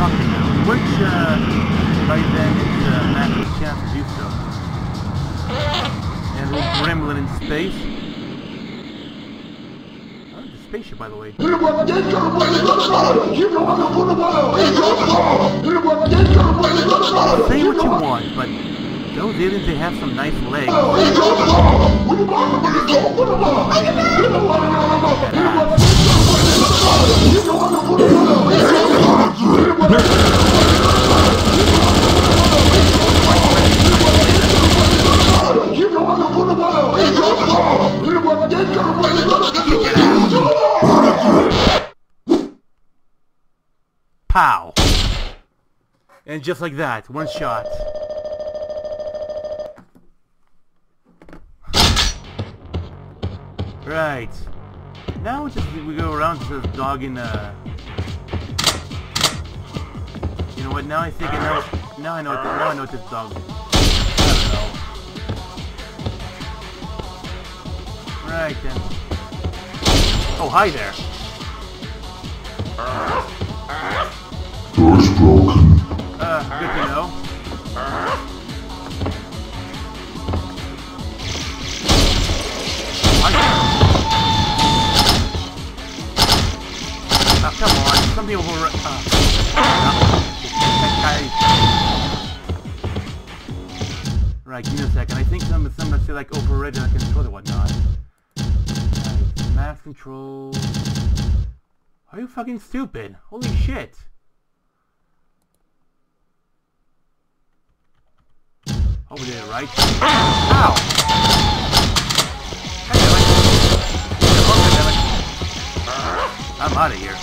rocket now, which by then it's a matter of chance to do so. And we'll gremlin in space. Oh, the spaceship, by the way. Say what you want, but those aliens, they have some nice legs. Pow! And just like that, one shot. Right. Now we go around to this dog in you know what, now I think now I know what this dog is. Right then. Oh, hi there. Door's broken. Good to know. Oh, come on, something over... Right, give me a second. I think some must say like overrated like control or whatnot. Right, mass control... Are you fucking stupid? Holy shit! Over there, right? Ow! I'm out of here.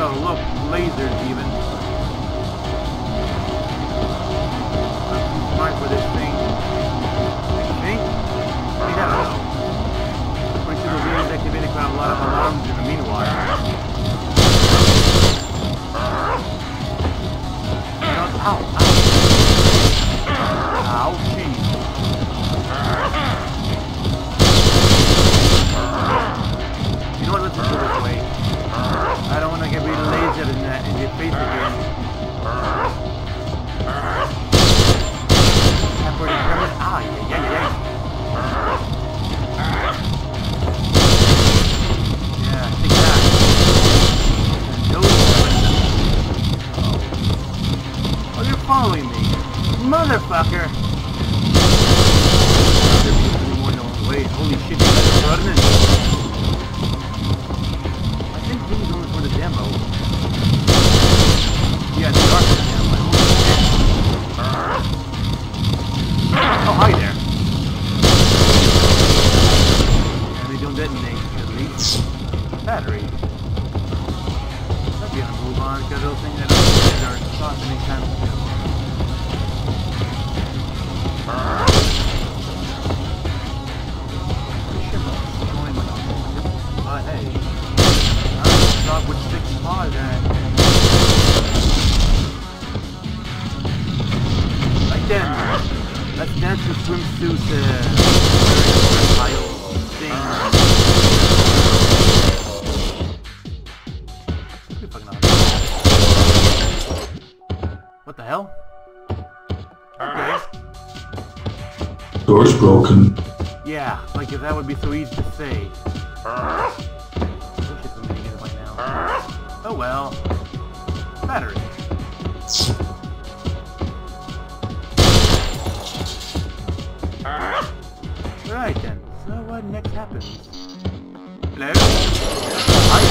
Oh, look, lasers even. I'm too smart for this thing. Think? We never know. Which is really activated quite a lot of alarms in the meanwhile. Ow, ow. Ow, geez. You know what, let's just do this way. I don't want to get really lasered in your face again. I've already covered. Ah, yeah, yeah, yeah. Yeah, take that. Those. Following me, motherfucker! Wait, holy shit, you guys are running. I think this is only for the demo. Yeah, they are for the demo. Oh, hi there. Yeah, they don't detonate, at least. Battery. That'd be on a move on, because those things that are tossed any time soon. Hey, I'm a dog with 6 paws and... Right then, let's dance the swimsuit thing. What the hell? Okay. Door's broken. Yeah, like if that would be so easy to say. Oh well. Battery. Right then. So what next happens? Hello? Hi.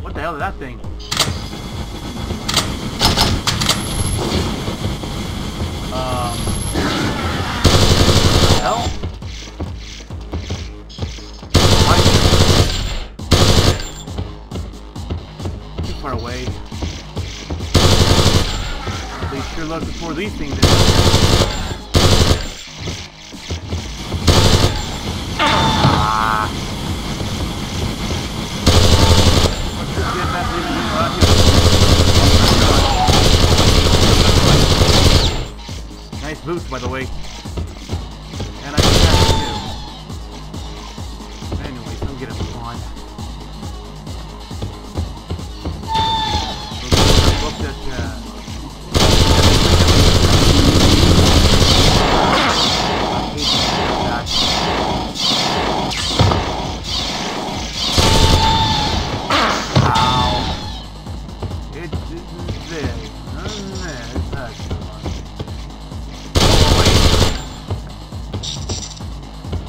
What the hell is that thing? What the hell? Far away. They sure love to pour these things in. Nice boost, by the way. And I can have it too. Anyways, we'll get him on.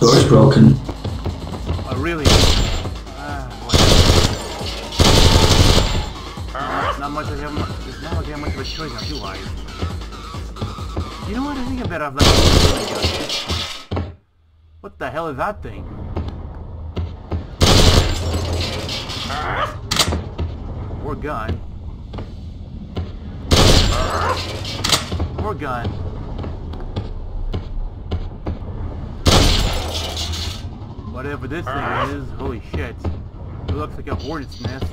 Door's broken. Oh, really? There's not much of a choice now, do I? You know what? I think I better have that. What the hell is that thing? Poor gun. Poor gun. Whatever this thing is, holy shit. It looks like a hornet's nest.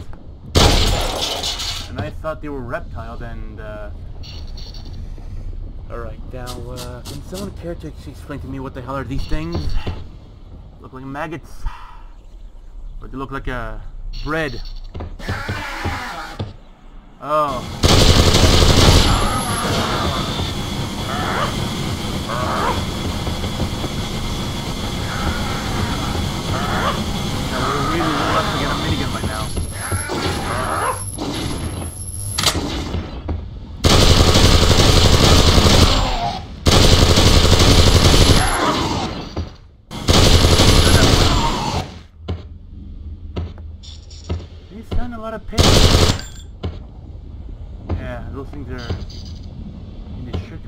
And I thought they were reptiles and, Alright, now, can someone care to explain to me what the hell are these things? Look like maggots. Or they look like a... bread. Oh. Yeah, those things are in the shirt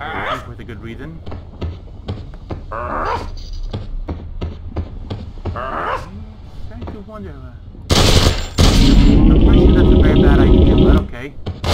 with a good reason. I'm starting to wonder. I'm pretty sure that's a very bad idea, but okay. Oh.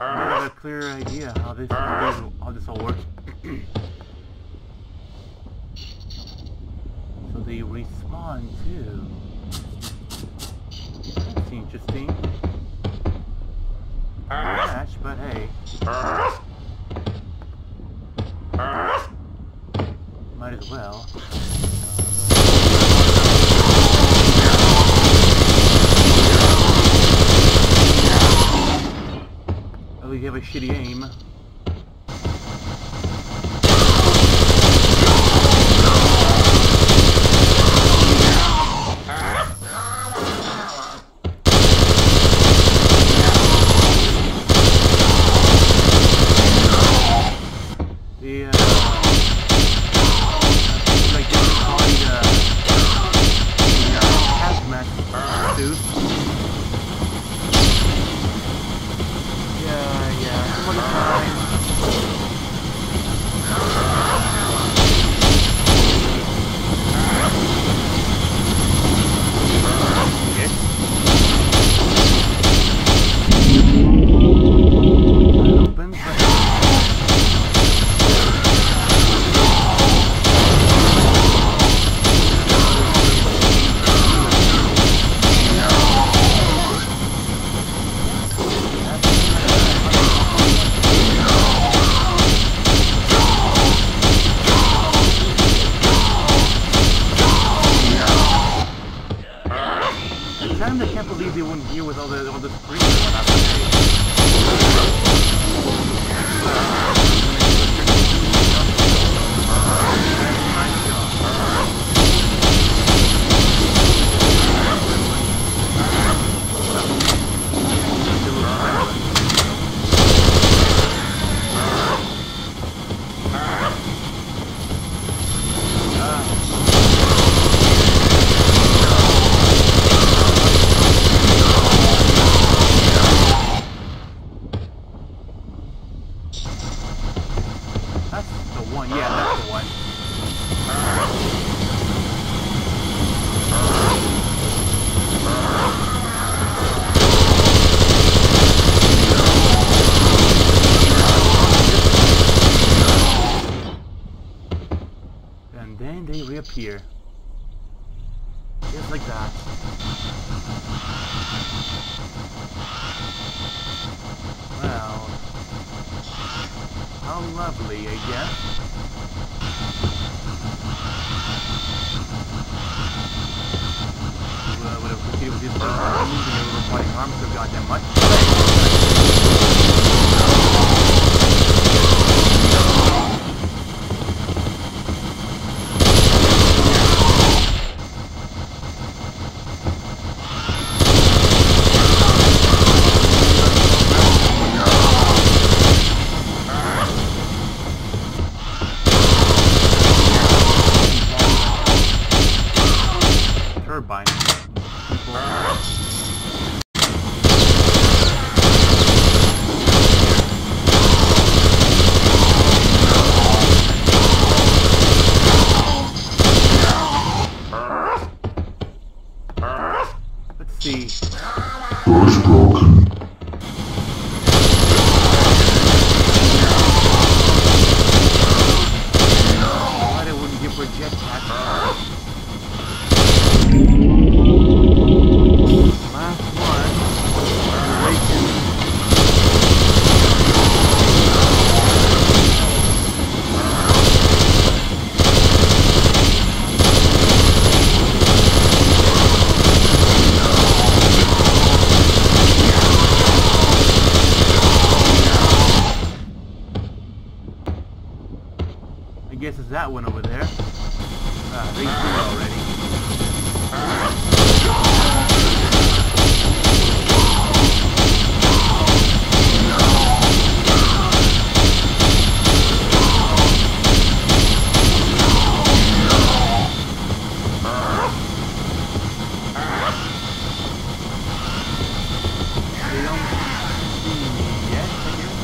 I have a clear idea how this all works. So they respawn too. That's interesting. Match, but hey. Might as well. You have a shitty aim. Here. Just like that. How lovely a gift. Well, I would have proceeded with his first time using a little pointing arm so goddamn much. That one over there. They see already. They don't see me yet, I guess.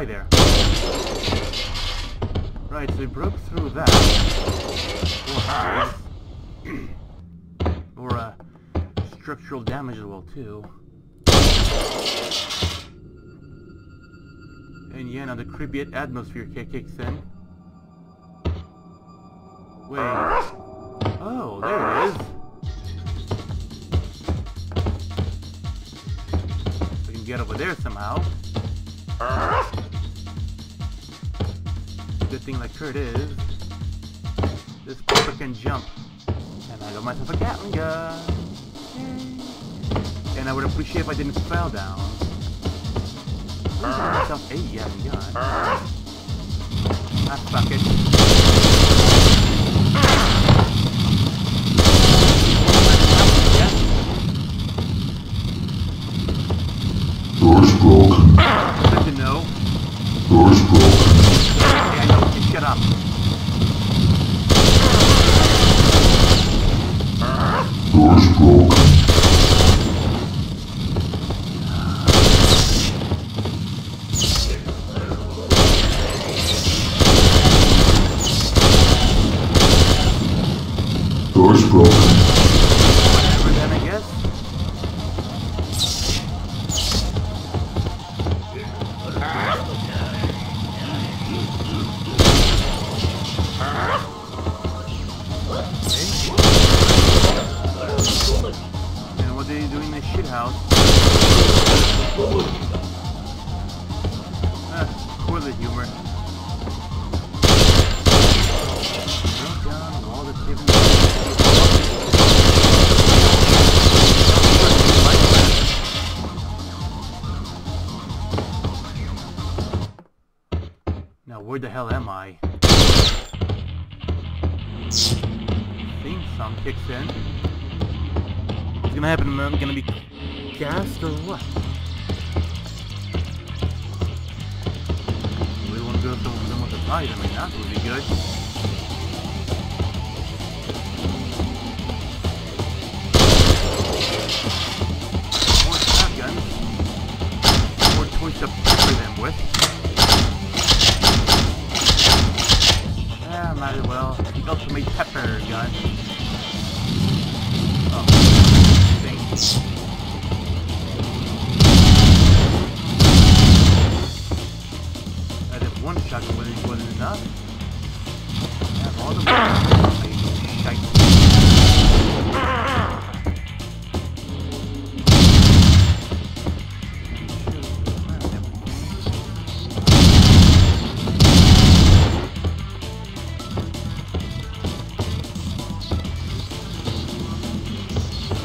Hi there. Right, so we broke through that. Or structural damage as well too. And yeah, now the creepy atmosphere kicks in. Wait. Oh, there it is. We can get over there somehow. Good thing like Kurt is, this puffer can jump, and I got myself a Gatling gun, and I would appreciate if I didn't fall down. I got myself a Gatling gun. Ah, fuck it. Door's broken. Good to know. Door's broken. Get up. Door's broken. Door's broken. We're gonna get. Man, what are they doing in this shithouse? Ah, toilet humor. Now where the hell am I? Think some kicks in. What's gonna happen? I'm gonna be gassed or what? We wanna go somewhere with a fight, I mean that would be good. More shotguns. More toys to pepper them with. Yeah, might as well. He also made pepper gun. Oh, thanks. I did one shotgun, but it wasn't enough. I have all the shite.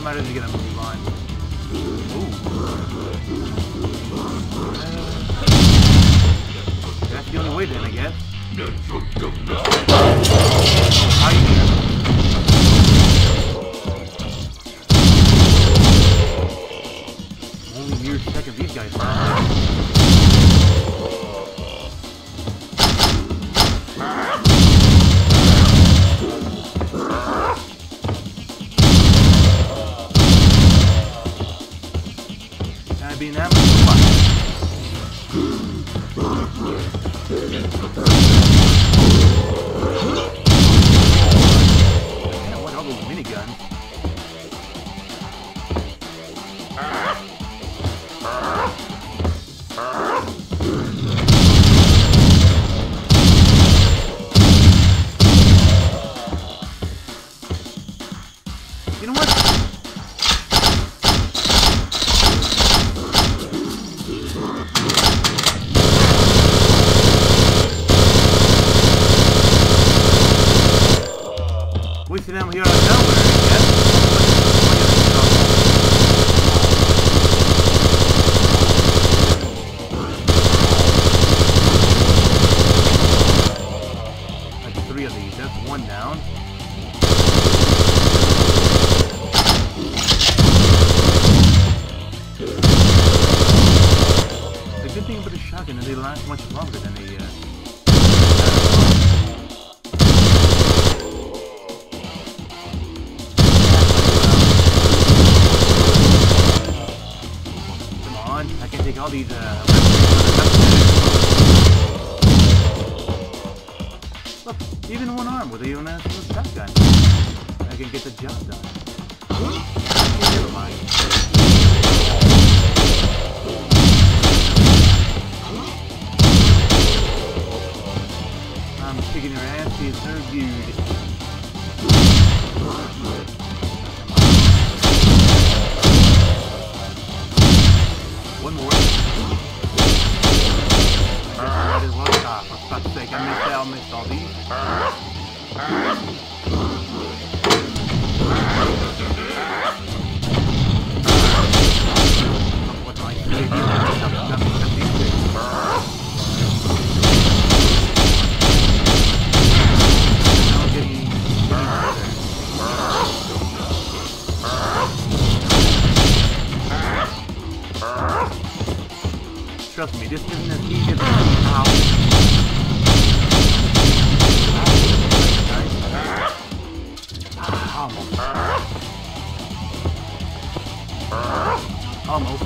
Might as well get him to move on. That's the only way then, I guess. Only mere second of these guys. Look, even one arm with a even ass shotgun. I can get the job done. Never mind. I'm kicking your ass, you third dude. One more. I just lost off. For fuck's sake, I missed all these. What do I do? I'm getting trust me, this isn't as easy as almost. Almost.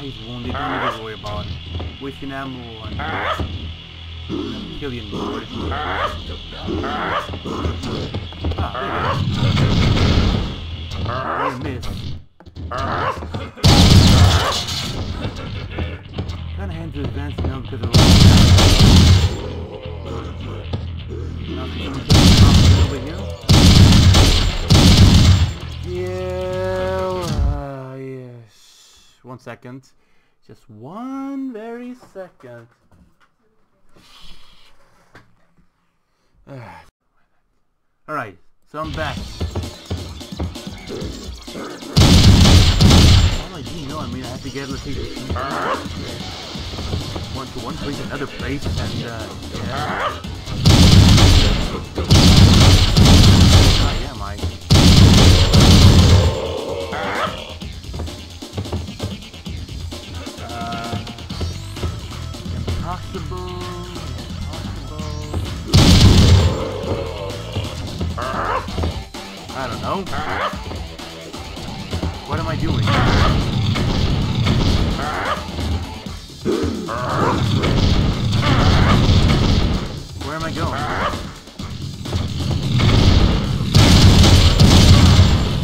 Ahí es donde tengo que huevón. Voy sin amor. Qué bien, güey. Ah, bien, kind of hands are advancing now because of the yeah, yes. 1 second. Just one very second. Alright, so I'm back. You know, I mean, I have to get, let's see, one to one place, another place, and, yeah. Oh, yeah, Mike. Impossible. I don't know. What am I doing? Where am I going?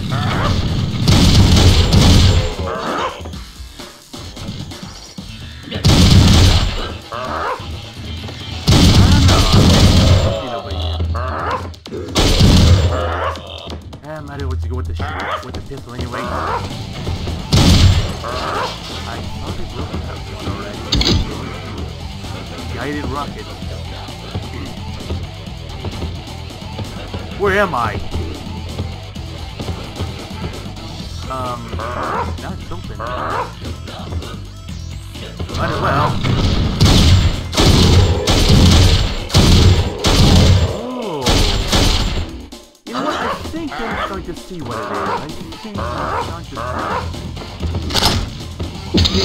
I don't know what to go with the shit, with the pistol anyway. I thought it would have one already. Guided rocket. Where am I? Not something. Might as well. Oh. You know what? I think I'm starting to see what it is. I think I'm starting to see.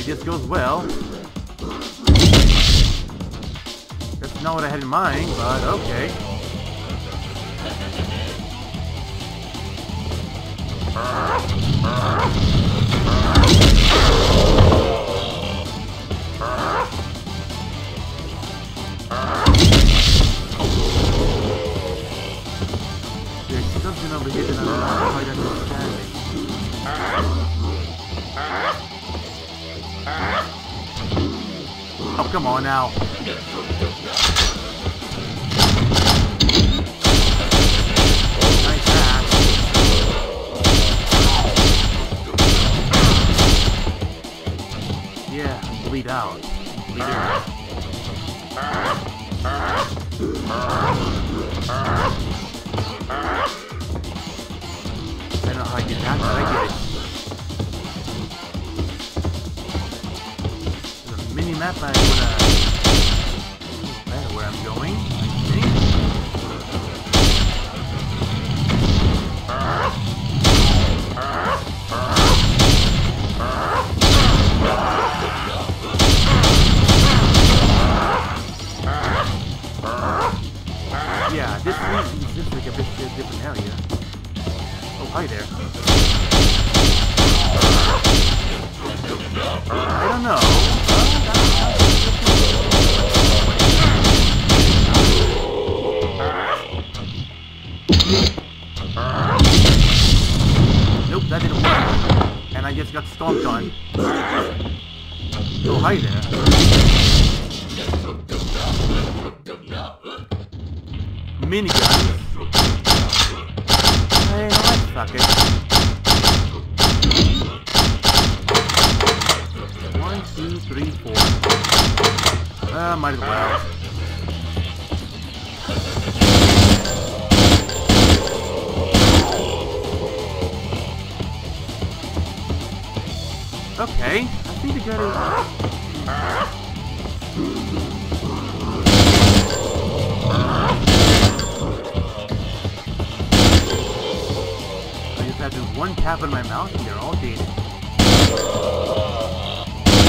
It just goes well. That's not what I had in mind, but okay. Something over here that I'm not quite understanding. Oh, come on now. Nice ass. Yeah, bleed out. Bleed out. I don't know how I did that, but I did it. There's a mini-map I would better where I'm going, I think. Yeah, this is like a bit different area. Hi there. I don't know. Nope, that didn't work. And I just got stomped on. Oh, hi there. Minigun. Suck it. 1, 2, 3, 4. Might as well. Okay, I think we got it. I have to do one tap on my mouth and they're all dead.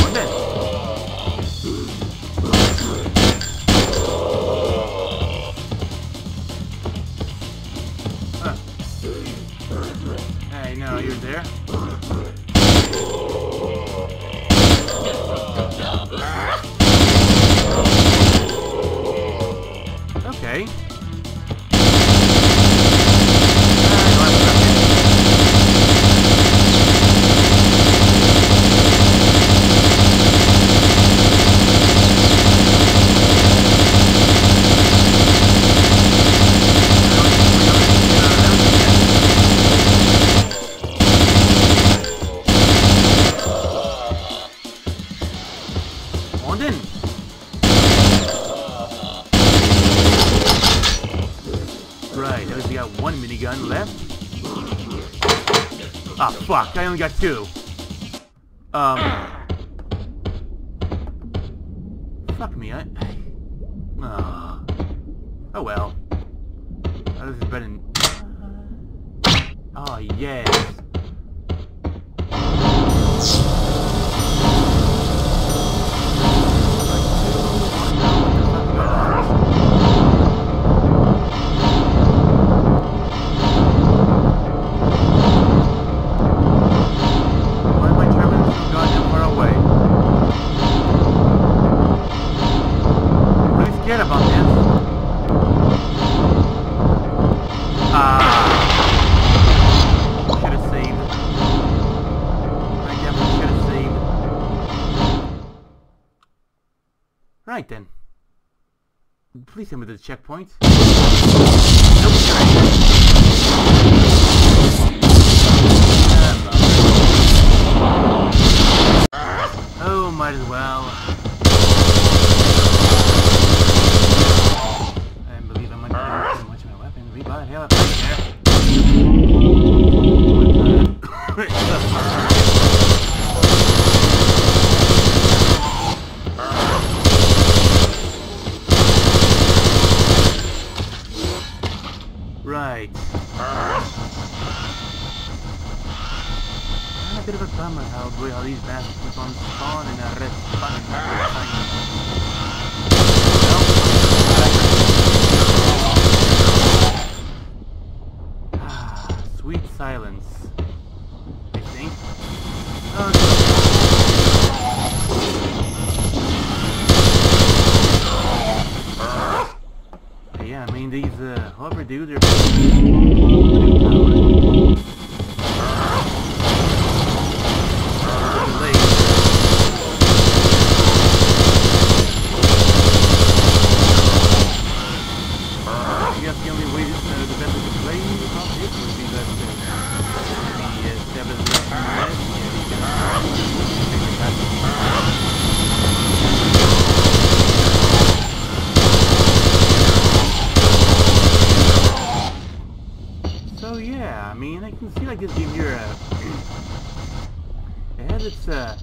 One dead. Huh. Oh, you're there? Okay. Gun left. Ah, oh, fuck! I only got two. Fuck me. Oh well. Oh, this is better than. Oh yes. Right then. Please send me to the checkpoint. Oh, might as well. I believe I might not be much of my weapon. Rebuy. Hell, I'm right there. Right. I'm a bit of a bummer how these bastards keep on spawning and respawning. Sweet silence. I think. Yeah, I mean these hover dudes are I guess the only way the best to play about it would be that the seven I mean, I can see like this game here, it has its, Ed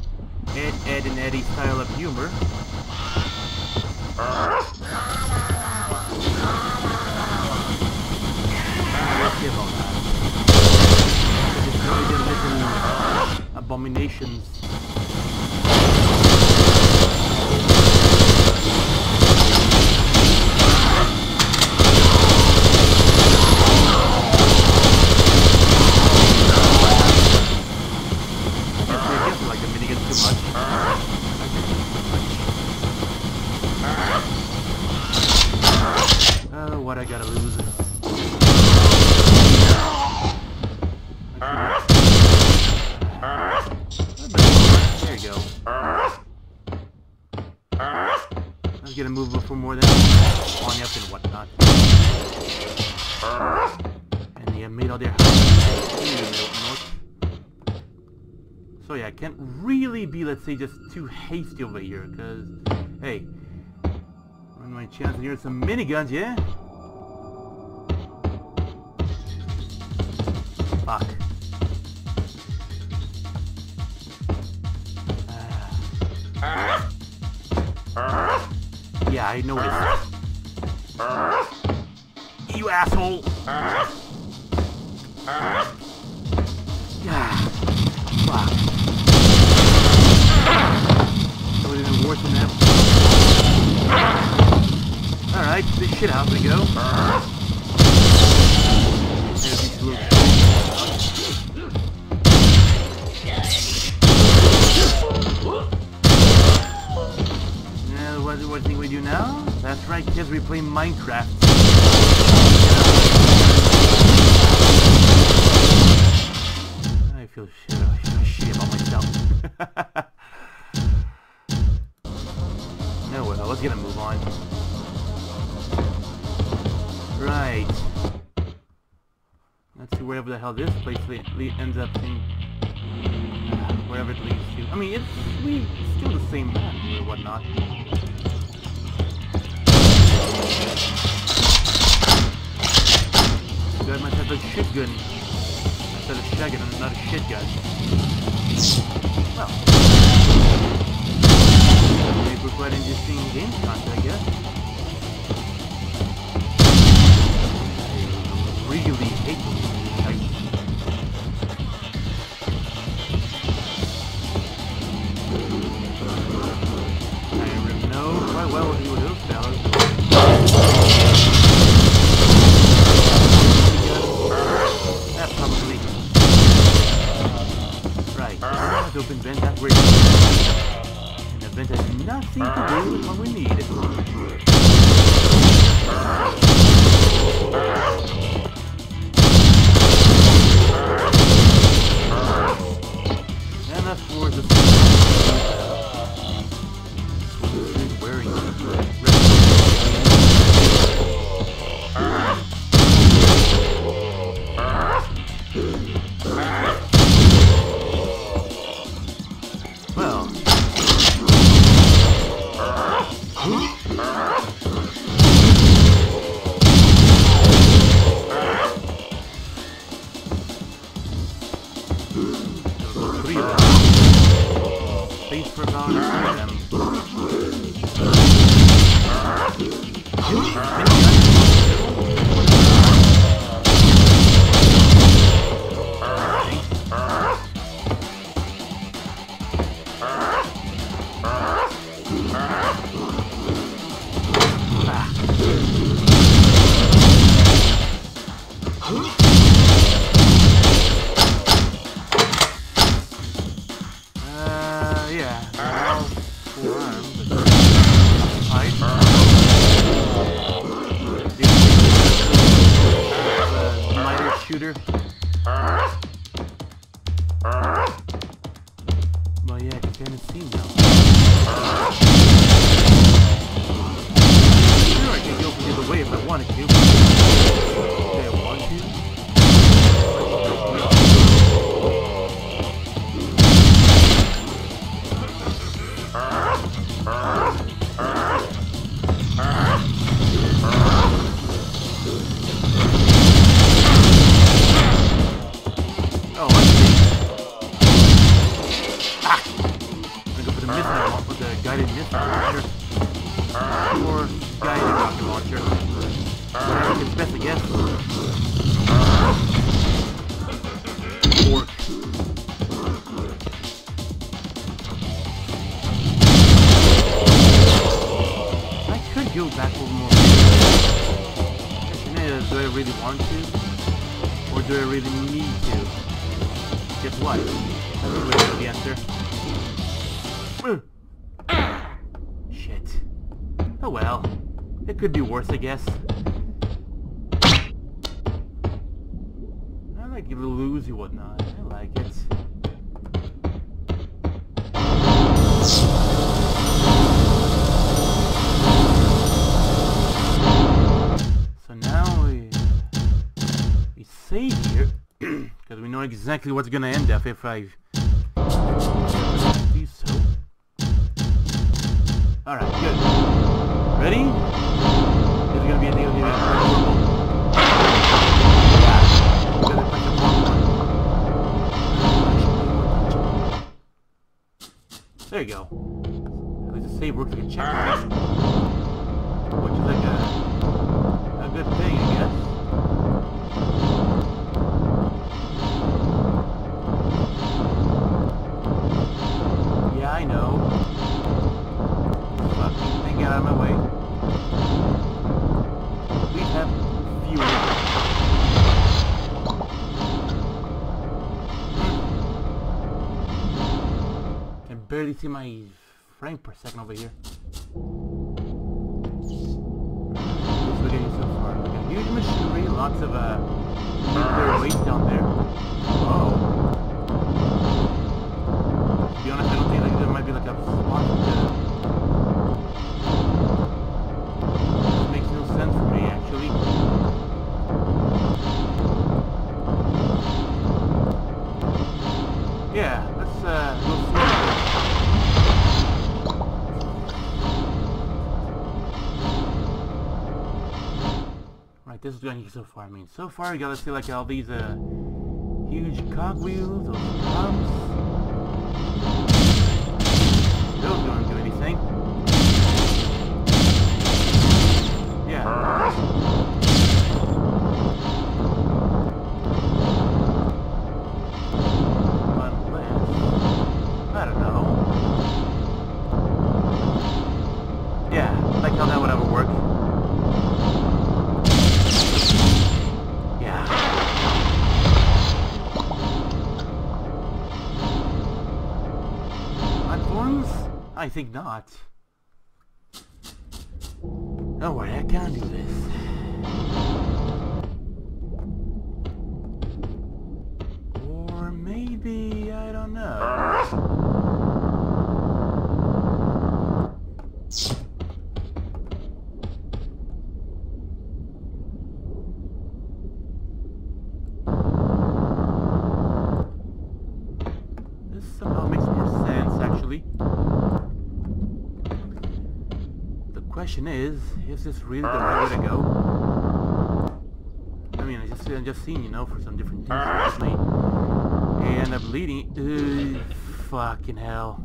and Eddie style of humor. Let's give on that. It's really little abominations. I gotta lose it. There you go. I was gonna move before more than on up and whatnot. And they have made all their houses. So yeah, I can't really be, let's say, just too hasty over here, because, hey, run my chance here with some miniguns, yeah? Fuck. Yeah, I know it. You asshole! Yeah. Fuck. That would've been worse than that. Alright, this shit out we go. There's these little... play Minecraft. I feel shit about myself. No, well, let's get a move on. Right. Let's see wherever the hell this place ends up being. Wherever it leads to. I mean, it's still the same map or whatnot. Got myself a shotgun. I said a shotgun and not a shotgun. Well. Maybe we're quite interesting game content, I guess. I really hate these types. Well, he would have found it. That probably. Right. Let's open vent that way. And the vent has nothing to do with what we need. And that's for the. Could be worse, I guess. I like it loosey whatnot. I like it. So now we save here because we know exactly what's gonna end up if I do so. All right, good. Ready? Gonna be a deal here. There you go. At least the save works like a checkpoint, which is like a good thing, I guess. Yeah, I know. Fucking thing got out of my way. Barely see my frame per second over here. getting so far. Look at huge machinery, lots of nuclear waste down there. Whoa. To be honest, I don't think like, there might be like a spot there. This makes no sense for me, actually. This is going so far. I mean, so far you gotta see like all these huge cogwheels, those pumps. Those don't do anything. Yeah. Unless I don't know. Yeah, like how that would ever work. I think not. Don't worry, I can do this. Or maybe, I don't know. This somehow makes more sense, actually. The question is this really the right way to go? I mean, I've just seen, you know, for some different things recently, and I'm bleeding. Ooh, fucking hell.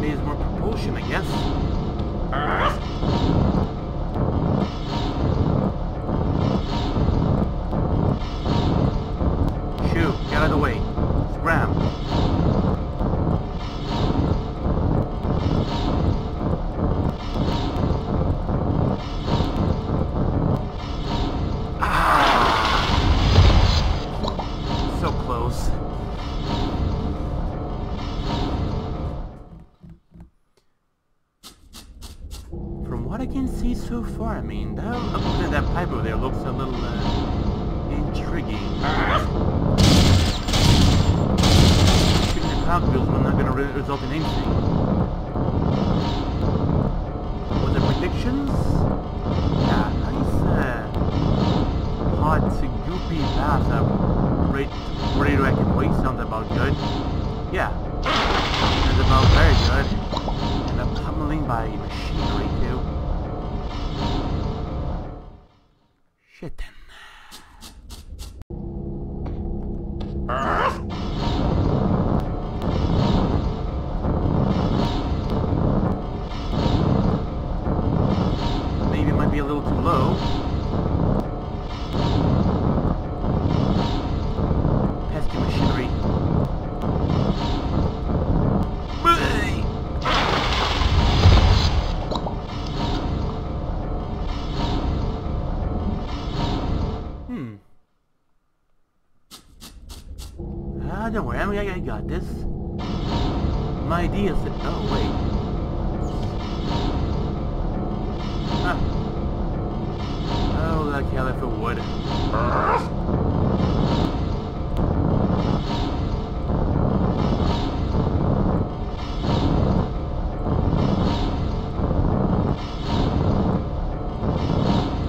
Needs more propulsion, I guess. So far, I mean, that pipe over there looks a little intriguing. Shooting the top wheels are not going to result in anything. Was there predictions? Yeah, nice hot, goopy bath. Radioactive waste sounds about good. Yeah, sounds about very good. And I'm pummeling by machinery too. Shit then. Maybe it might be a little too low. Pesky machinery. Don't worry, I mean, I got this. My idea said, oh wait. Huh. Oh, like hell if it would.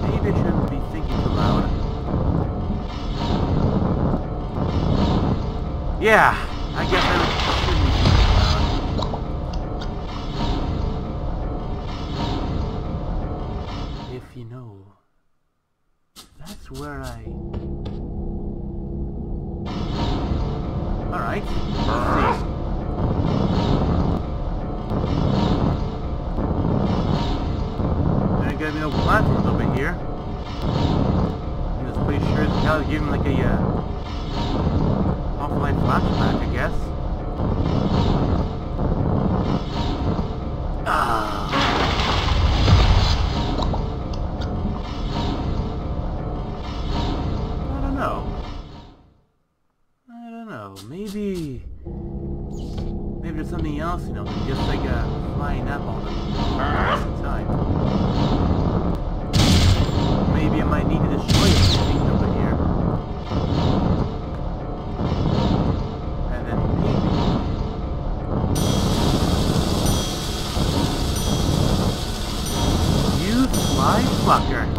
Maybe I shouldn't be thinking too loud. Yeah, I guess I should be. If you know, that's where I... Alright, let's see. There ain't gonna be no platforms over here. I'm just pretty sure it's gonna give him like a, off-life flashback, I guess. So maybe there's something else, you know, just like a flying apple all the time. Maybe I might need to destroy something over here. And then maybe... You fly fucker!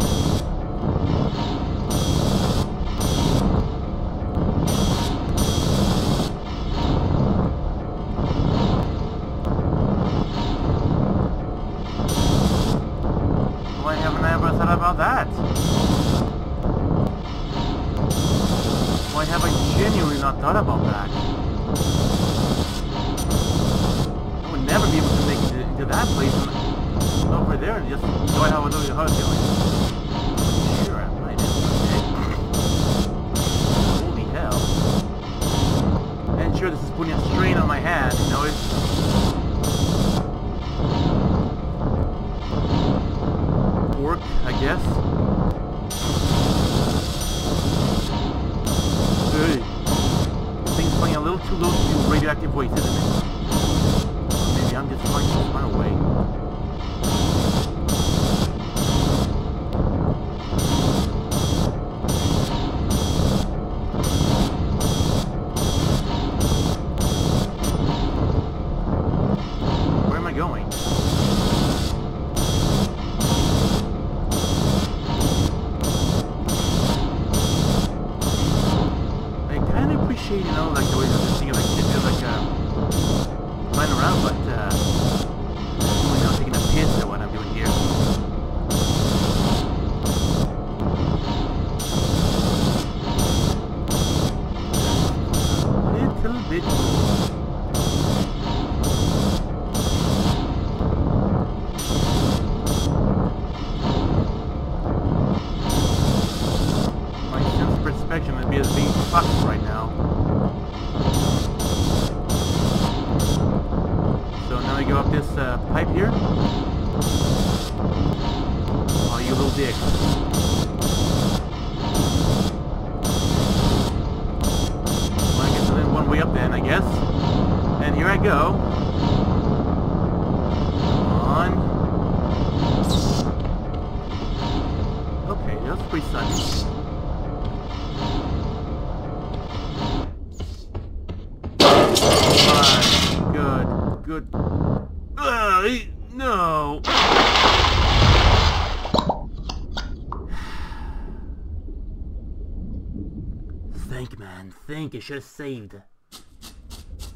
It should have saved.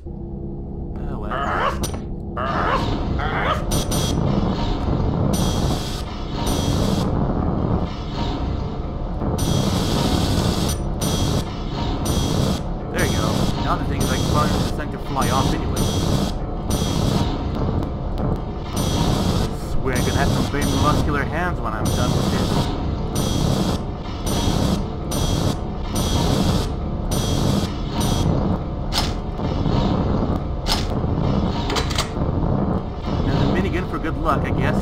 Oh well. There you go. Now the thing is like flying to the to fly off anyway. I swear I'm gonna have some very muscular hands when I'm done with this. Luck, I guess.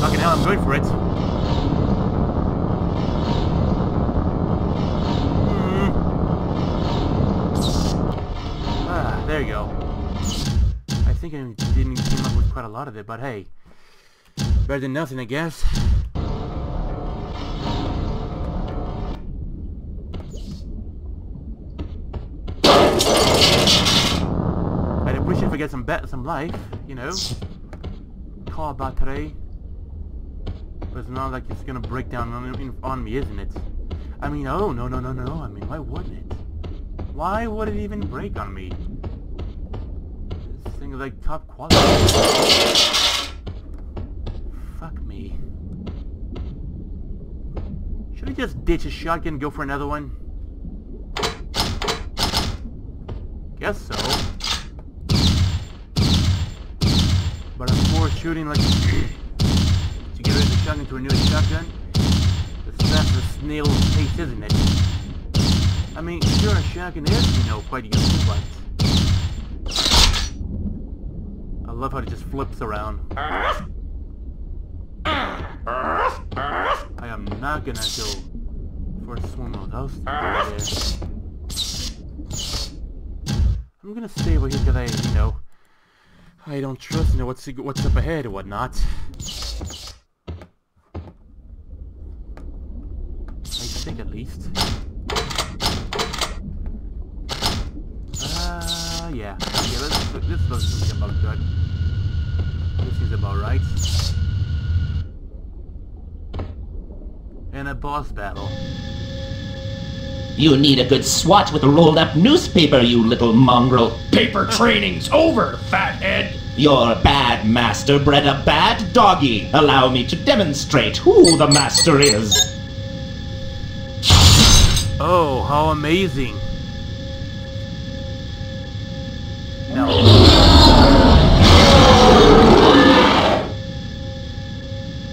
Fucking hell, I'm going for it. Ah, there you go. I think I didn't came up with quite a lot of it, but hey. Better than nothing, I guess. I'd appreciate if I get some life, you know. Car battery. But it's not like it's gonna break down on me, isn't it? I mean, oh, no. I mean, why wouldn't it? Why would it even break on me? This thing is like top quality. Fuck me. Should I just ditch a shotgun and go for another one? Guess so. But I'm more shooting like... into a new shotgun. It's fast as a snail's pace, isn't it? I mean, sure, a shotgun is, you know, quite useful, but... I love how it just flips around. I am not gonna go for a swim with those things right there. I'm gonna stay over here because I, you know... I don't trust, you know, what's up ahead or whatnot. At least. Yeah. This seems about good. This is about right. And a boss battle. You need a good swat with a rolled up newspaper, you little mongrel. Paper training's over, fathead. You're a bad master bred a bad doggy. Allow me to demonstrate who the master is. Oh, how amazing! No.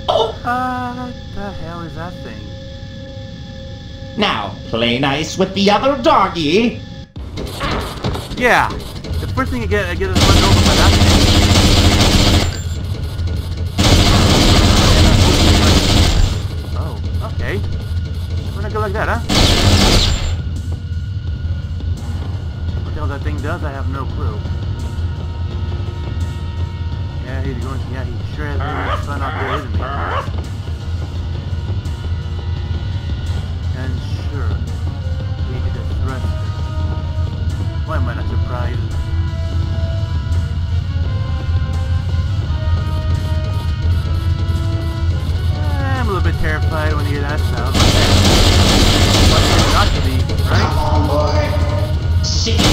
Oh! What the hell is that thing? Now, play nice with the other doggy! Yeah! The first thing I get is run over by that thing. Oh, okay. We're gonna go like that, huh? That thing does, I have no clue. Yeah, he's going. Yeah, he sure has fun out there, isn't he? And sure, he did a thrust. Why am I not surprised? I'm a little bit terrified when you hear that sound. But not to be, right? Come on, boy. Shit. I'm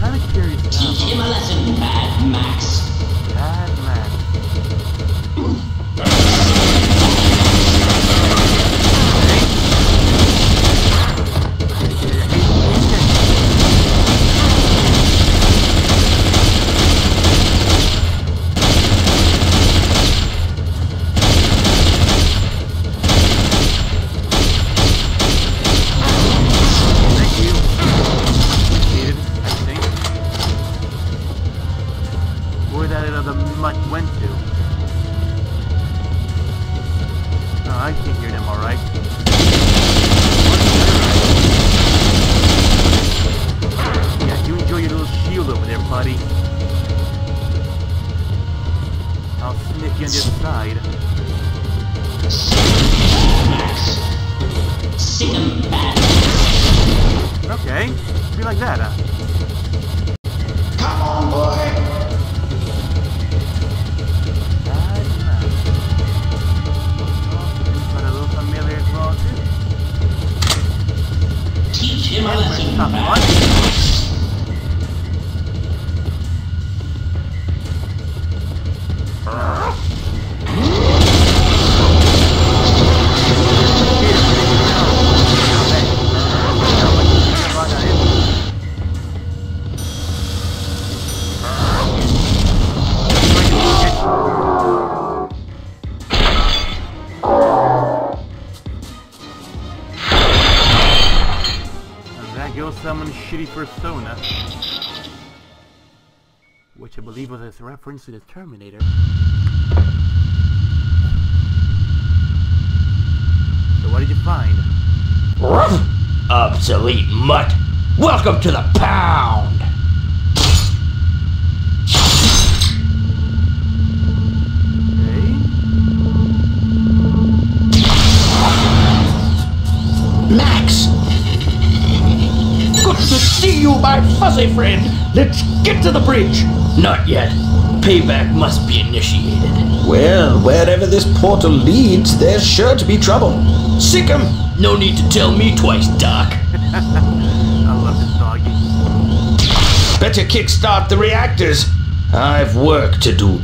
kind of curious. Teach him a lesson, Mad Max. Mad Max. shitty persona, which I believe was a reference to the Terminator. So what did you find? Ruff! Obsolete mutt! Welcome to the pound! See you, my fuzzy friend! Let's get to the bridge! Not yet. Payback must be initiated. Well, wherever this portal leads, there's sure to be trouble. Sick him! No need to tell me twice, Doc. I love this doggy. Better kickstart the reactors. I've work to do.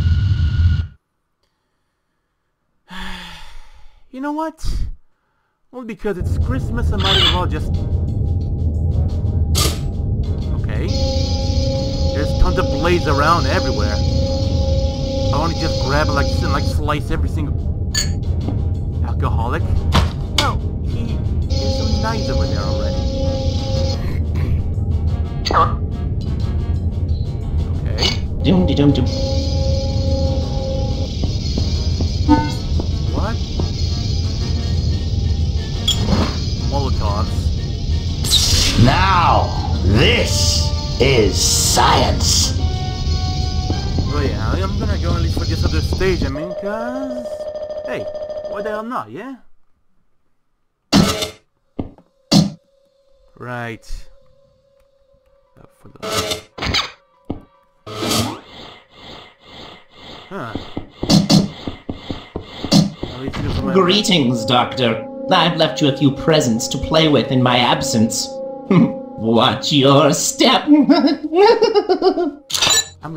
You know what? Well, because it's Christmas, I might as well just... There's tons of blades around everywhere. I want to just grab it like this and like slice every single alcoholic. No, he is so nice over there already. Okay. Dum-de-dum-dum. What? Molotovs. Now this is science. Well, yeah, I'm gonna go at least for this other stage, I mean, cause... Hey, why the hell not, yeah? Right. For the... Huh. Greetings, Doctor. I've left you a few presents to play with in my absence. Watch your step. I'm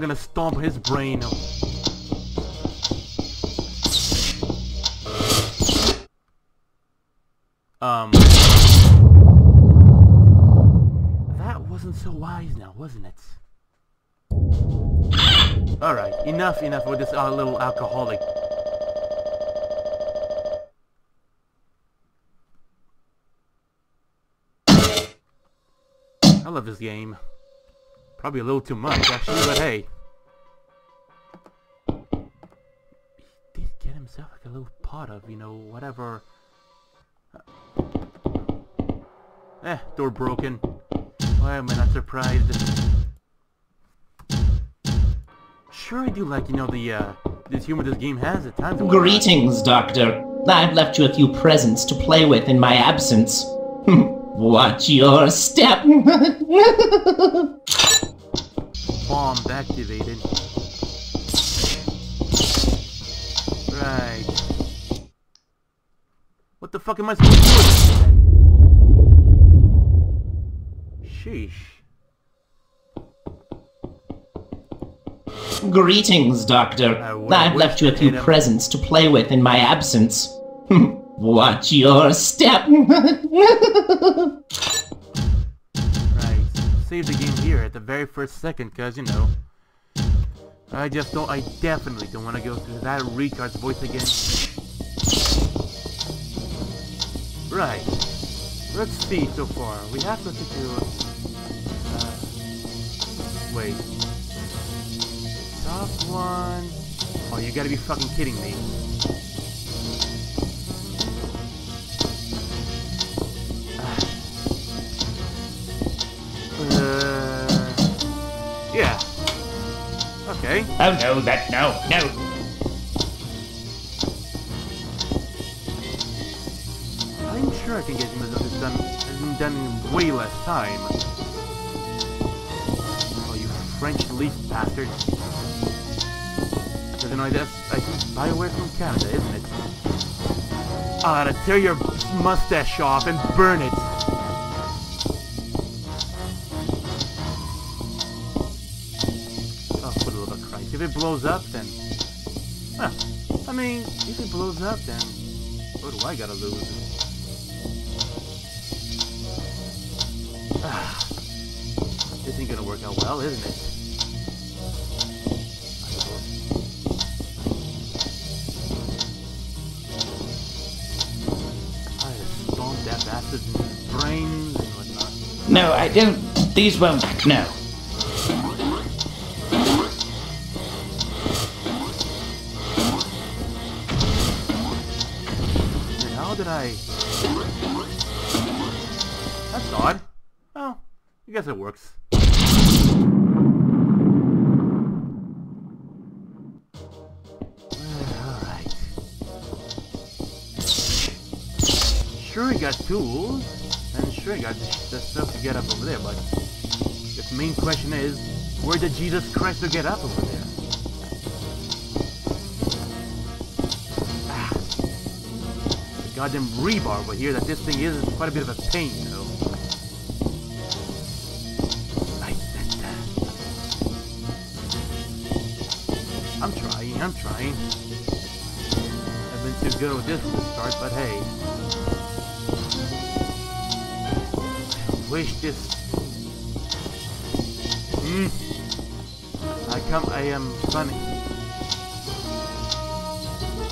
gonna stomp his brain. That wasn't so wise now, wasn't it? Alright, enough with this little alcoholic. I love this game. Probably a little too much, actually, but hey. He did get himself like a little pot of, you know, whatever. Door broken. Why am I not surprised? Sure, I do like, you know, the this humor this game has at times. Greetings, Doctor. I've left you a few presents to play with in my absence. Watch your step. Bomb activated. Right. What the fuck am I supposed to do? Sheesh. Greetings, Doctor. I've left you a few presents to play with in my absence. Watch your step! Right, save the game here at the very first second, cause you know... I definitely don't want to go through that retard's voice again. Right, let's see so far. We have to do... wait... Top one... Oh, you gotta be fucking kidding me. Yeah. Okay. Oh no, that no. I'm sure I can get him done in way less time. Oh, you French police bastard. Because you know that's, I think, Bioware from Canada, isn't it? Ah, to tear your mustache off and burn it. If it blows up, then... Huh. I mean, if it blows up, then... What do I gotta lose? This ain't gonna work out well, isn't it? I just stomped that bastard's brains and whatnot. No, I don't. These won't. No. How did I... That's odd. Oh, I guess it works. Alright. Sure, we got tools. And sure, I got the stuff to get up over there, but the main question is, where did Jesus Christ to get up over there? Ah, the goddamn rebar over here that this thing is quite a bit of a pain, you know. Like that. I'm trying. I've been too good with this from the start, but hey. Wish this. I am funny.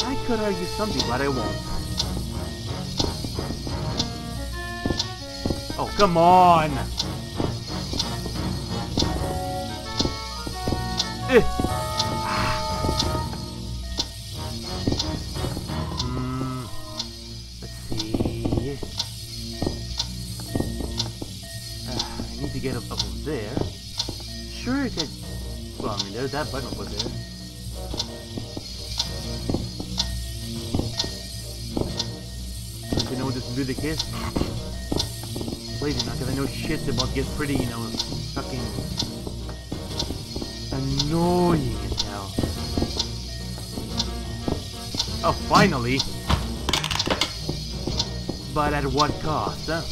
I could argue something, but I won't. Oh, come on! Get up over there. Sure, it could. Well, I mean, there's that button over there. Don't you know what this music is? Lazy, not because I know shit's about to get pretty, you know, fucking annoying as hell. Oh, finally! But at what cost, huh?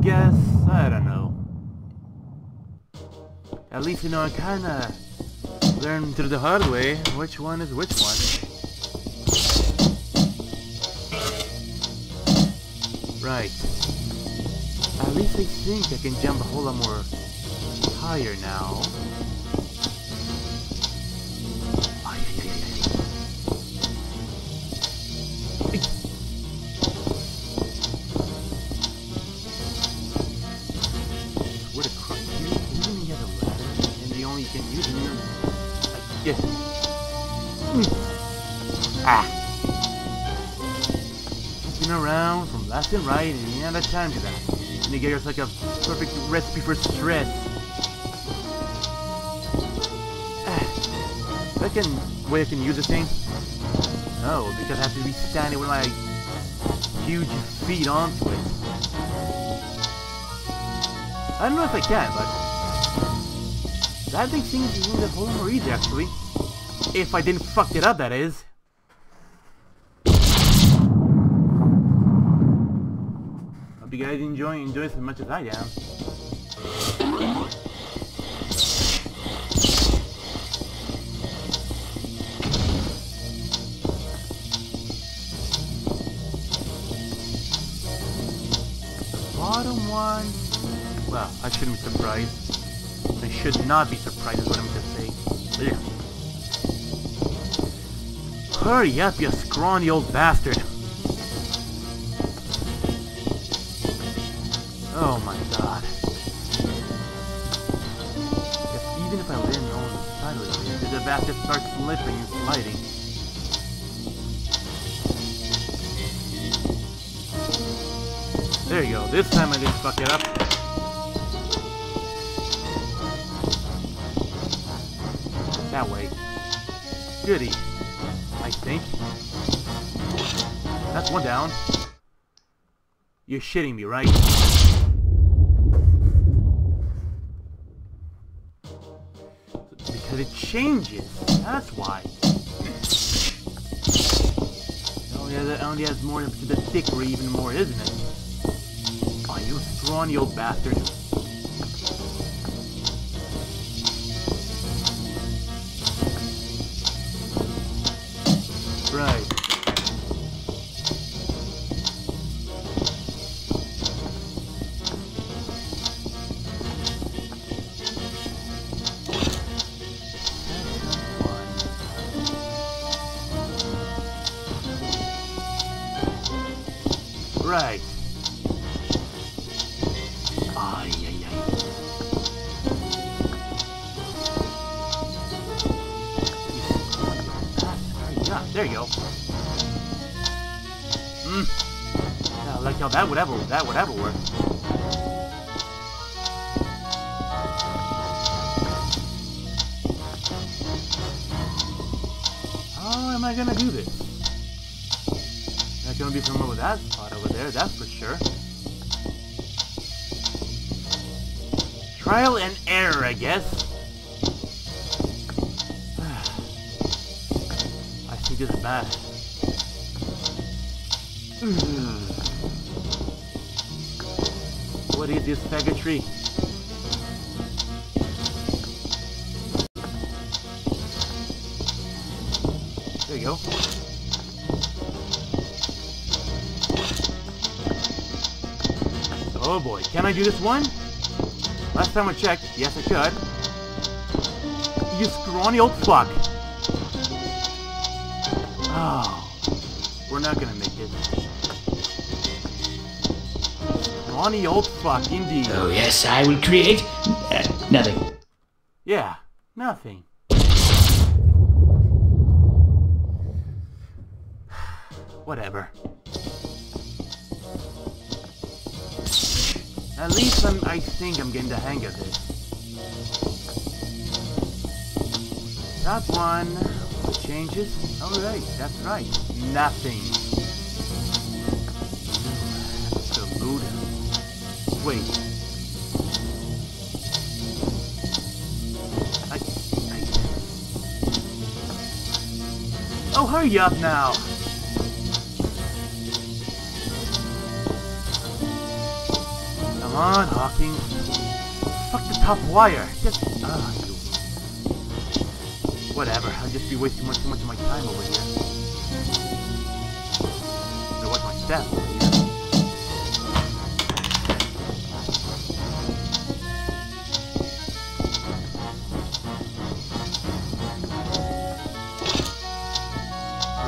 Guess, I don't know. At least, you know, I kinda learned through the hard way which one is which one. Right. At least I think I can jump a whole lot more higher now. Yeah. Looking around from left and right, and you ain't got time to that. And you get yourself a perfect recipe for stress. I can wait. I can use this thing. No, because I have to be standing with my huge feet onto it. I don't know if I can, but. That makes things a whole lot more easy, actually. If I didn't fuck it up, that is. Hope you guys enjoy as much as I am. The bottom one... Well, I shouldn't be surprised. I should not be surprised is what I'm gonna say. Ugh. Hurry up, you scrawny old bastard! Oh my god. If, even if I land on the side of it, the bastard starts slipping and sliding. There you go, this time I didn't fuck it up. That way. Goody. I think. That's one down. You're shitting me, right? Because it changes. That's why. It only has more to the thick or even more, isn't it? Oh, you scrawny old bastard. Right. right. Ay, ay, ay. Yeah, there you go. Yeah, like how that would ever work. How am I gonna do this? Not gonna be familiar with that spot over there, that's for sure. Trial and error, I guess. I see this bad. What is this faggotry? There you go. Oh boy, can I do this one? Last time I checked, yes I could. You scrawny old fuck! Oh, we're not gonna make it. Scrawny old fuck, indeed. Oh yes, I will create... nothing. Yeah, nothing. Whatever. At least I think I'm getting the hang of this. That one, what changes? Alright, that's right. Nothing. Absolute. Wait. Oh, hurry up now! Come on, Hawking. Fuck the top wire. Just... you. Whatever. I'll just be wasting too much of my time over here. Better watch my step over here.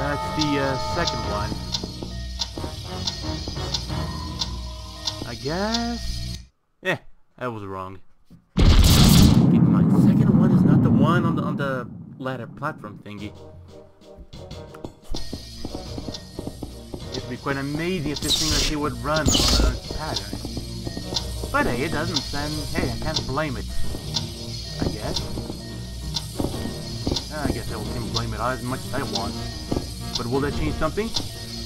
That's the second one. I guess... that was wrong. Keep in mind, the second one is not the one on the ladder platform thingy. It'd be quite amazing if this thing like it would run on a pattern. But hey, it doesn't, and hey, I can't blame it. I guess. I can blame it as much as I want. But will that change something?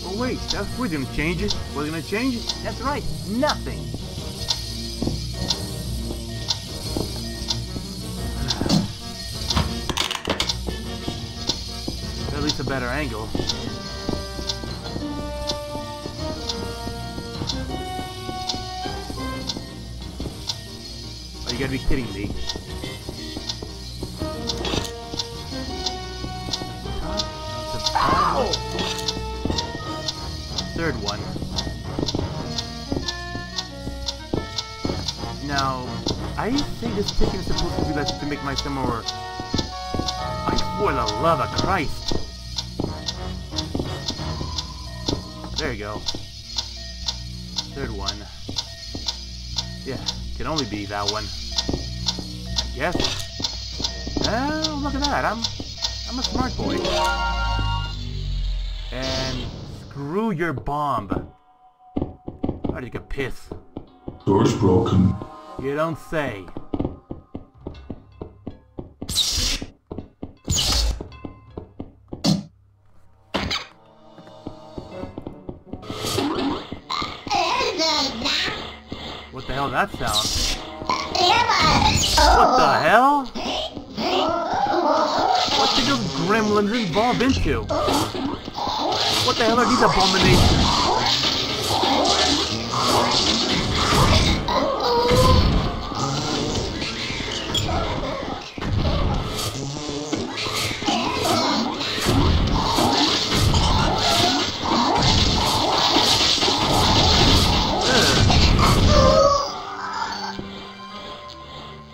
Oh wait, we're gonna change it. We're gonna change it. That's right. Nothing. A better angle. Oh, you gotta be kidding me. Ow! Third one. Now, I think this chicken is supposed to be like to make my summer. For the love of Christ! There you go. Third one. Yeah, can only be that one. I guess. Oh, look at that! I'm a smart boy. And screw your bomb. I think a piss. Door's broken. You don't say. Hell, that sounds. What the hell? What did those gremlins evolve into? What the hell are these abominations?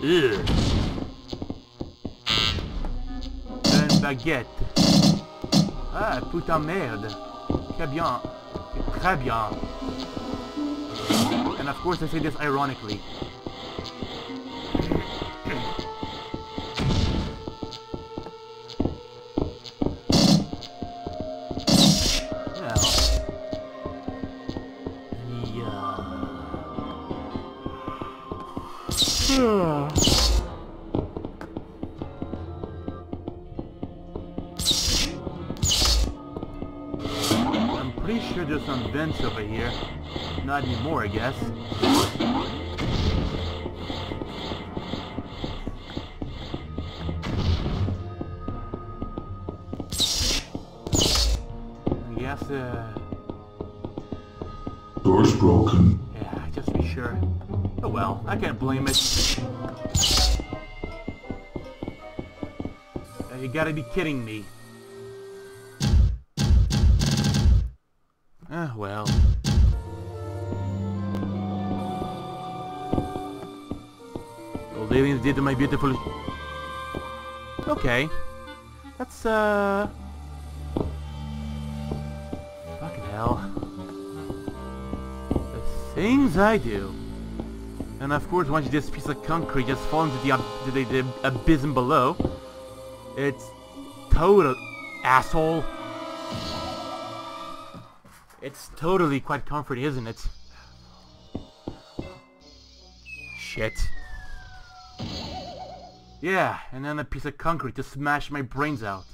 Ugh. Un baguette. Ah, putain merde. Très bien. Très bien. And of course I say this ironically. I'm pretty sure there's some vents over here. Not anymore, I guess. I guess, Door's broken. Yeah, just be sure. Oh well, I can't blame it. You gotta be kidding me. Ah, well. Old aliens did to my beautiful... Okay. That's, Fucking hell. The things I do. And of course, once this piece of concrete just falls into the abysm below, it's total... asshole. It's totally quite comforting, isn't it? Shit. Yeah, and then a piece of concrete to smash my brains out.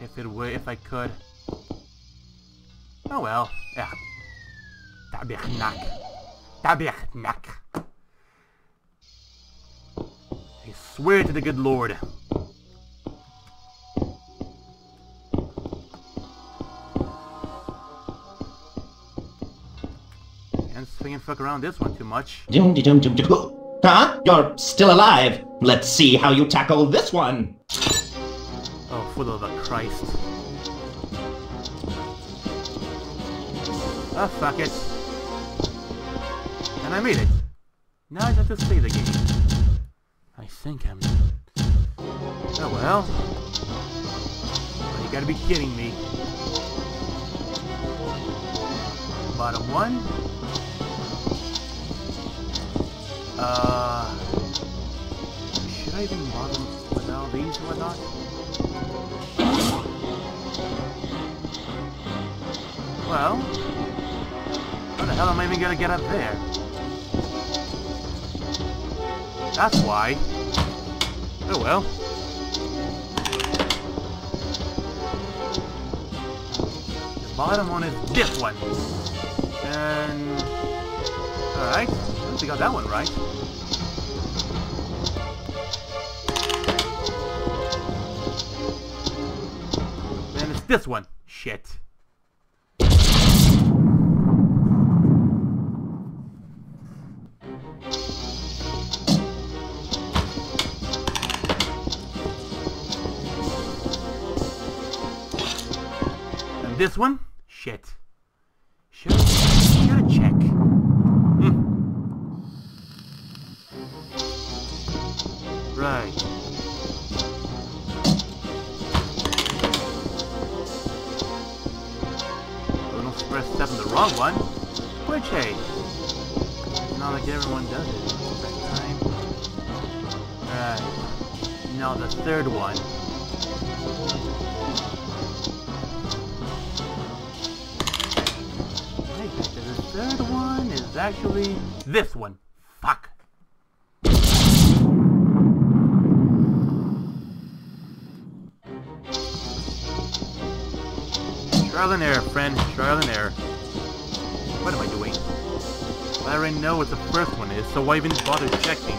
If it were, if I could. Oh well, yeah. Tabernak. Tabernak. I swear to the good Lord. Can't swing and fuck around this one too much. Huh? You're still alive. Let's see how you tackle this one. Oh, for the love of Christ. Ah, oh, fuck it. And I made it. Now I have to play the game. I think I'm... Oh well. Oh, you gotta be kidding me. Bottom one. Should I even bottom with all these and whatnot? Well, how the hell am I even gonna get up there? That's why. Oh well. The bottom one is this one. And... Alright, at least we got that one right. And it's this one. Shit. This one? Shit. Should I check? Right. Don't express step in the wrong one. Which, hey, not like everyone does it that time. Right. Now the third one. The third one is actually this one. Fuck. Trial and error, friend. Trial and error. What am I doing? I already know what the first one is, so why even bother checking?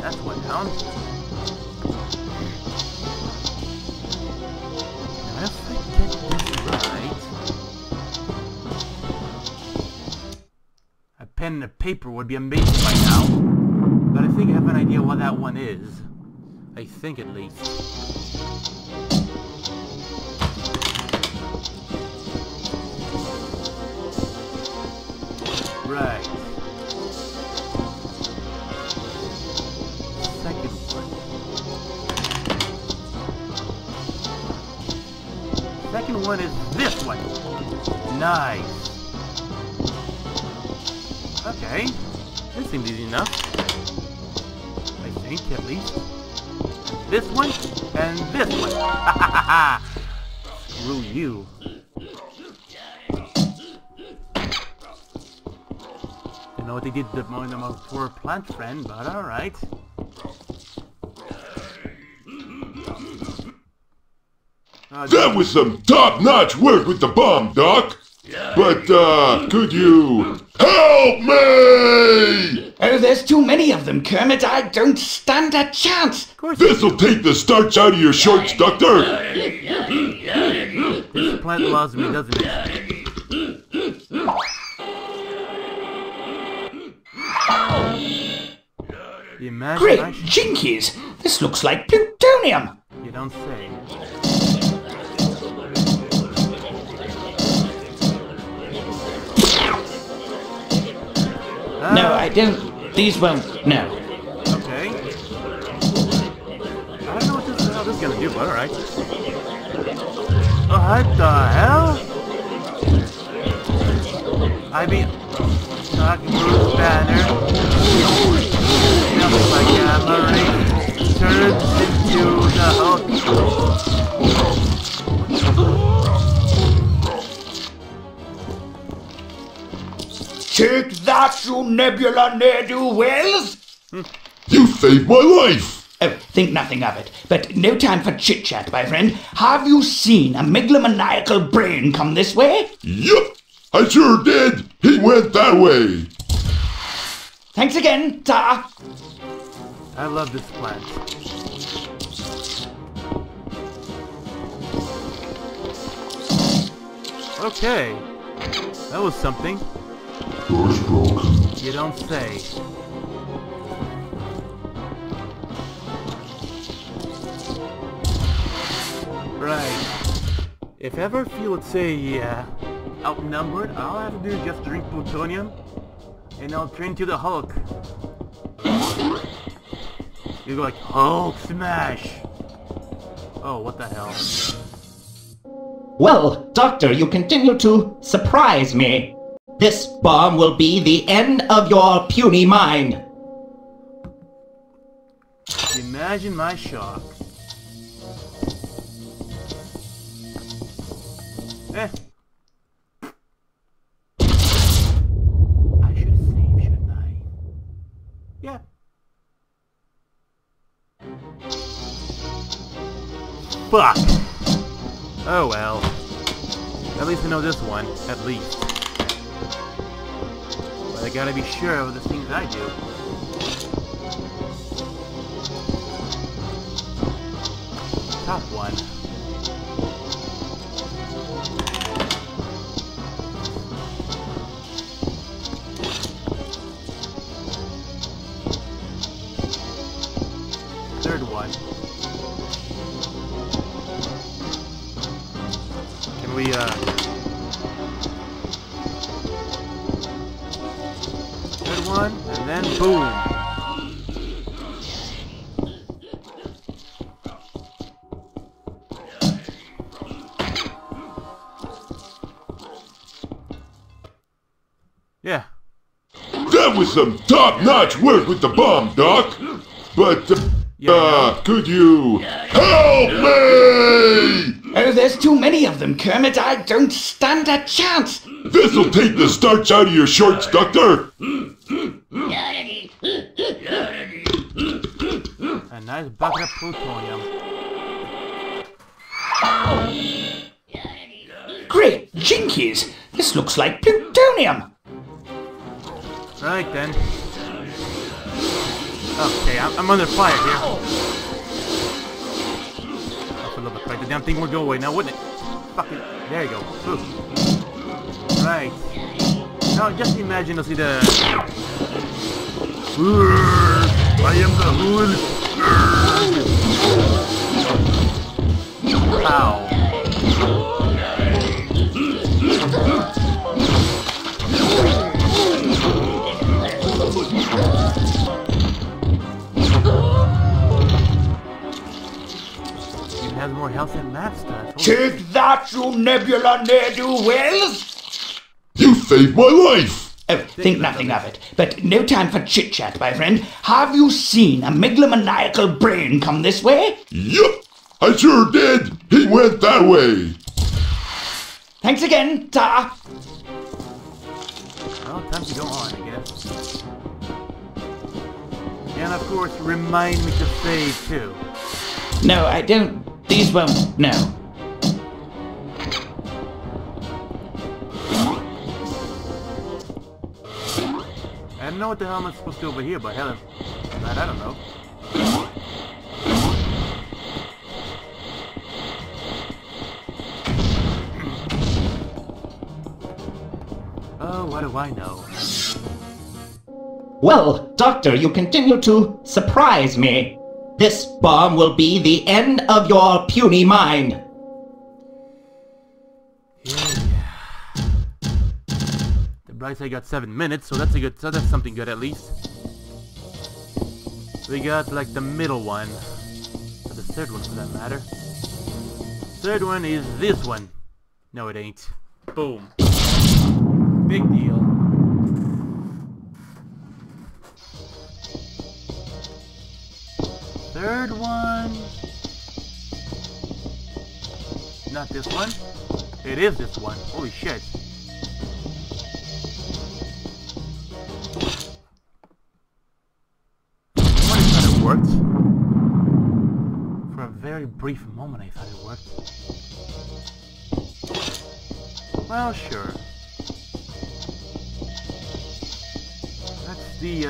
That's one down. Now if I get this right... Pen and a paper would be amazing by now, but I think I have an idea what that one is. I think at least. Right. one is this one. Nice. Okay. This seems easy enough. I think, at least. This one, and this one. Ha ha ha ha! Screw you. Don't know what they did to my poor plant friend, but alright. That was some top-notch work with the bomb, Doc! But, could you... HELP ME! Oh, there's too many of them, Kermit. I don't stand a chance. This'll take the starch out of your shorts, Doctor! This plant loves me, doesn't it? Great jinkies! This looks like plutonium! You don't say. No, I don't. These won't. No. Okay. I don't know what this is gonna do, but alright. What the hell? I mean, I can move banner. Nothing like gallery. Turns into the Take that, you Nebula ne'er-do-wells! You saved my life! Oh, think nothing of it. But no time for chit-chat, my friend. Have you seen a megalomaniacal brain come this way? Yup! I sure did! He went that way! Thanks again, Ta! I love this plant. Okay. That was something. Door's broken. You don't say. Right. If I ever feel, let's say, outnumbered, all I have to do is just drink plutonium, and I'll turn to the Hulk. You go like, Hulk smash! Oh, what the hell? Well, Doctor, you continue to surprise me. This bomb will be the end of your puny mind. Imagine my shock. Eh. I should save, shouldn't I? Yeah. Fuck. Oh well. At least I know this one. At least. I gotta be sure of the things I do. Top one. Third one. Can we, one, and then boom. Yeah. That was some top-notch work with the bomb, Doc. But could you help me? Oh, there's too many of them, Kermit. I don't stand a chance. This'll take the starch out of your shorts, Doctor. A nice bucket of plutonium. Great jinkies! This looks like plutonium! Right then. Okay, I'm under fire here. I love the fact the damn thing would go away now, wouldn't it? Fucking... There you go. Ooh. Right. Now just imagine you'll see the... I am the Hulk. Ow. It has more health than Mapster. Take that, you Nebula ne'er-do-wells! You saved my life! Oh, think nothing of it. But no time for chit-chat, my friend. Have you seen a megalomaniacal brain come this way? Yup! I sure did! He went that way! Thanks again, ta! Well, time to go on, I guess. And of course, remind me to save, too. No, I don't. These won't. No. I don't know what the hell I'm supposed to do over here, but hell, I don't know. Oh, what do I know? Well, Doctor, you continue to surprise me. This bomb will be the end of your puny mind. I got 7 minutes, so that's a good. So that's something good at least. We got like the middle one, or the third one for that matter. Third one is this one. No, it ain't. Boom. Big deal. Third one. Not this one. It is this one. Holy shit. For a very brief moment I thought it worked. Well, sure. That's the,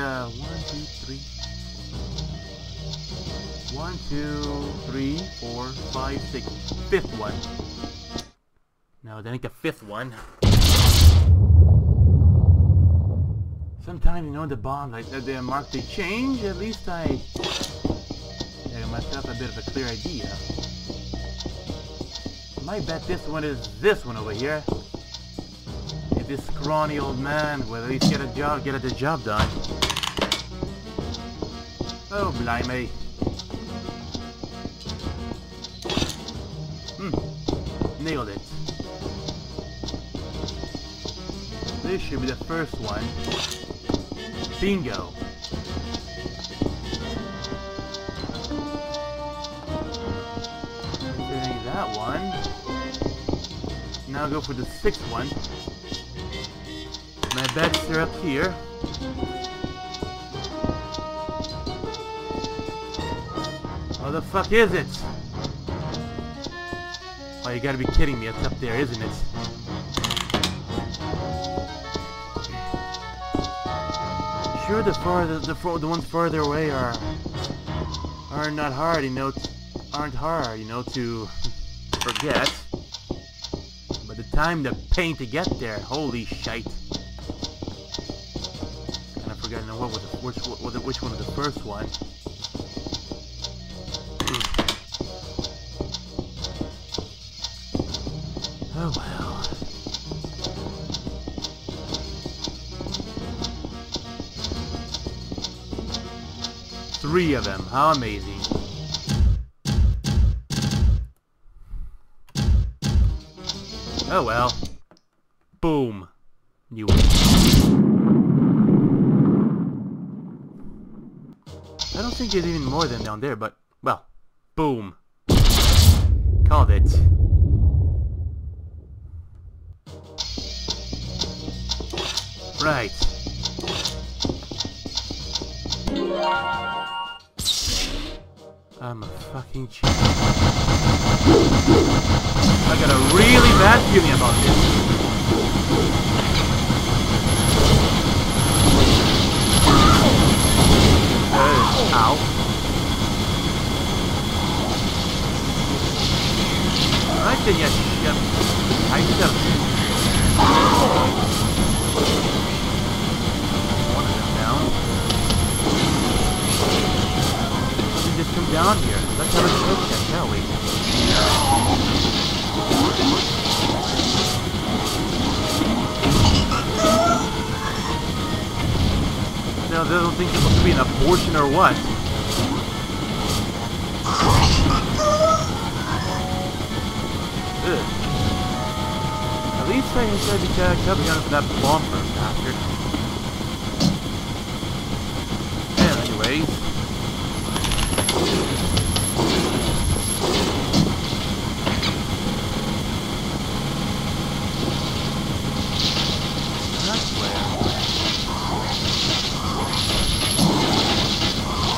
1, 2, 3, 4, 5, 6, fifth one. No, that ain't the fifth one. Sometimes, you know, the bomb, like, the mark they change, at least I got myself a bit of a clear idea. My bet this one is this one over here. If this scrawny old man will at least get the job done. Oh, blimey. Nailed it. This should be the first one. Bingo. Doing that one. Now go for the sixth one. My bets are up here. How the fuck is it? Oh, you gotta be kidding me. It's up there, isn't it? Sure, the ones farther away are not hard, you know, aren't hard, you know, to forget. But the time to paint to get there, holy shite! And I forgot now what was the, which one was the first one. Oh well. Three of them, how amazing. Oh well. Boom. You win. I don't think there's even more than down there, but, well, boom. Called it. Right. I'm a fucking cheater. I got a really bad feeling about this. Ow. Alright then, yes, yep. I still. One of them down. Just come down here. Let's have a smoke check, shall we? Now they don't think it's supposed to be an abortion or what? good. At least I said to catch up again for that bomb for a bastard. And anyways. That's where.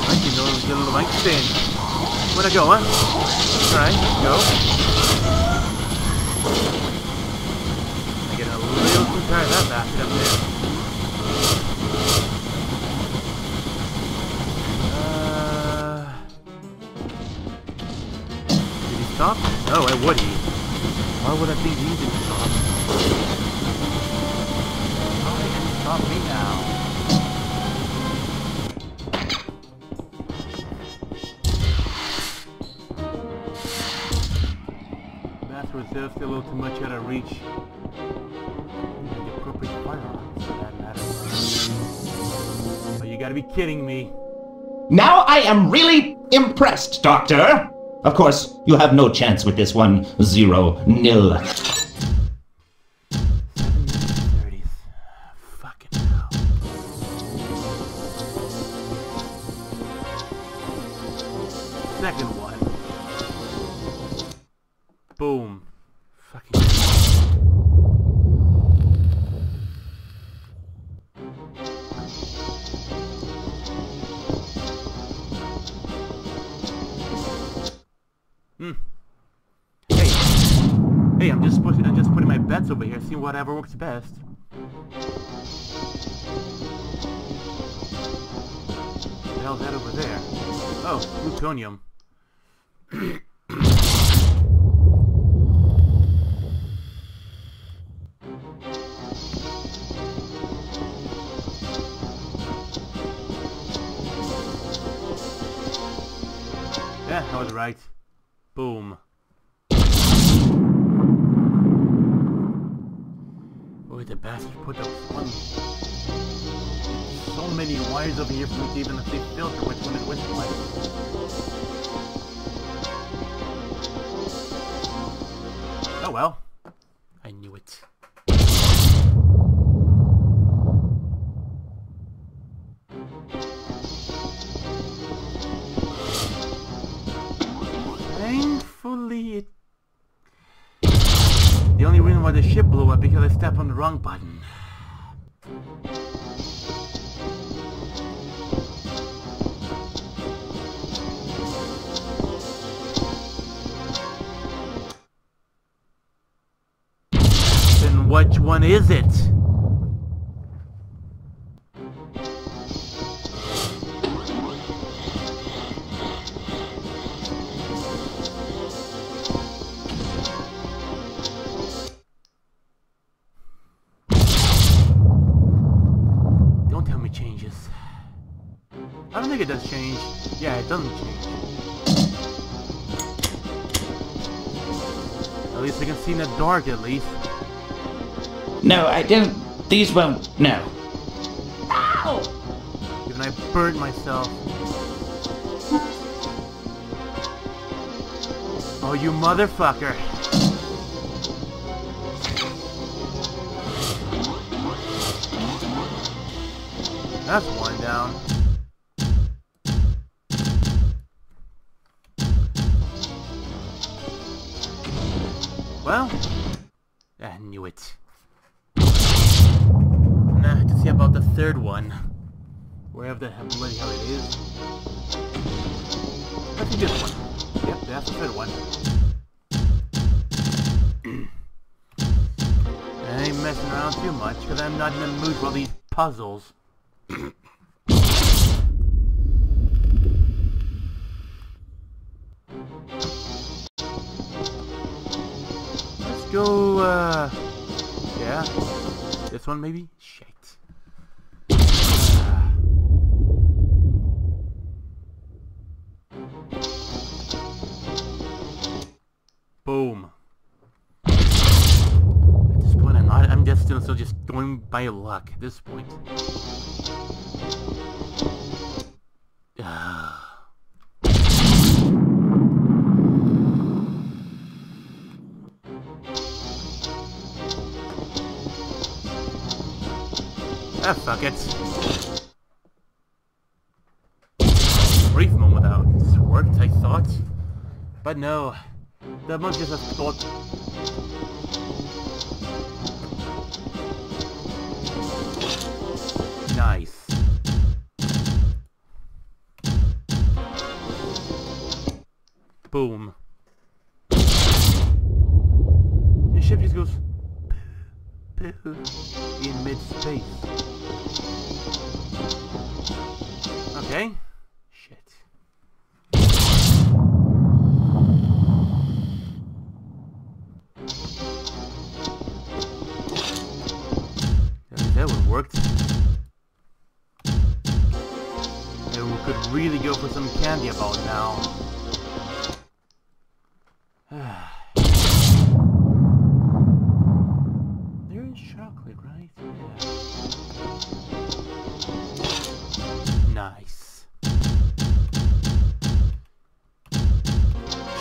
I can notice a little mic stand. Where'd I go, huh? Alright, let's go. I get a little too tired of that bastard up there. Did he stop? No, why would he? Why would I think he didn't stop? How they can stop me now? Reserves a little too much out of reach. Even the appropriate firearms for that matter. Oh, you gotta be kidding me. Now I am really impressed, Doctor! Of course, you have no chance with this one. 0-0. 30s. Fucking hell. Second one. Boom. Hey, I'm just putting my bets over here, seeing whatever works best. What the hell's that over there? Oh, plutonium. Yeah, I was right. Boom. Where the bastard put those ones? So many wires over here for me to even if they filter which one is which one. Oh well. I knew it. The only reason why the ship blew up because I stepped on the wrong button. Then which one is it? I don't think it does change. Yeah, it doesn't change. At least I can see in the dark, at least. No, I don't... These won't... No. Ow! Even I burnt myself. Oh, you motherfucker. That's one down. Well, I knew it. Nah, I have to see about the third one. Wherever the bloody hell it is. That's a good one. Yep, that's a good one. I ain't messing around too much, because I'm not in the mood for all these puzzles. Go, yeah, this one maybe? Shit. Boom. At this point I'm just still going by luck at this point. Ah, fuck it. Brief moment out. This worked, I thought. But no. The monkeys have thought. Nice. Boom. The ship just goes in mid-space. Okay. Shit. That one worked. And we could really go for some candy about now. They're in chocolate, right? Yeah. Nice.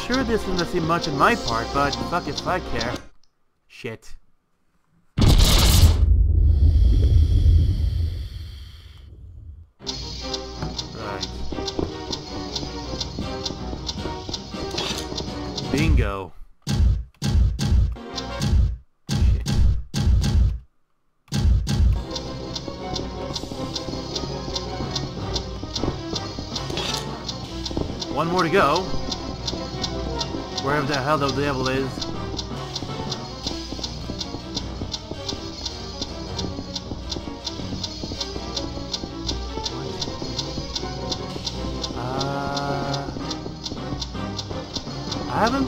Sure, this doesn't seem much on my part, but fuck if I care. Shit. Bingo. Shit. One more to go. Wherever the hell the devil is. I haven't...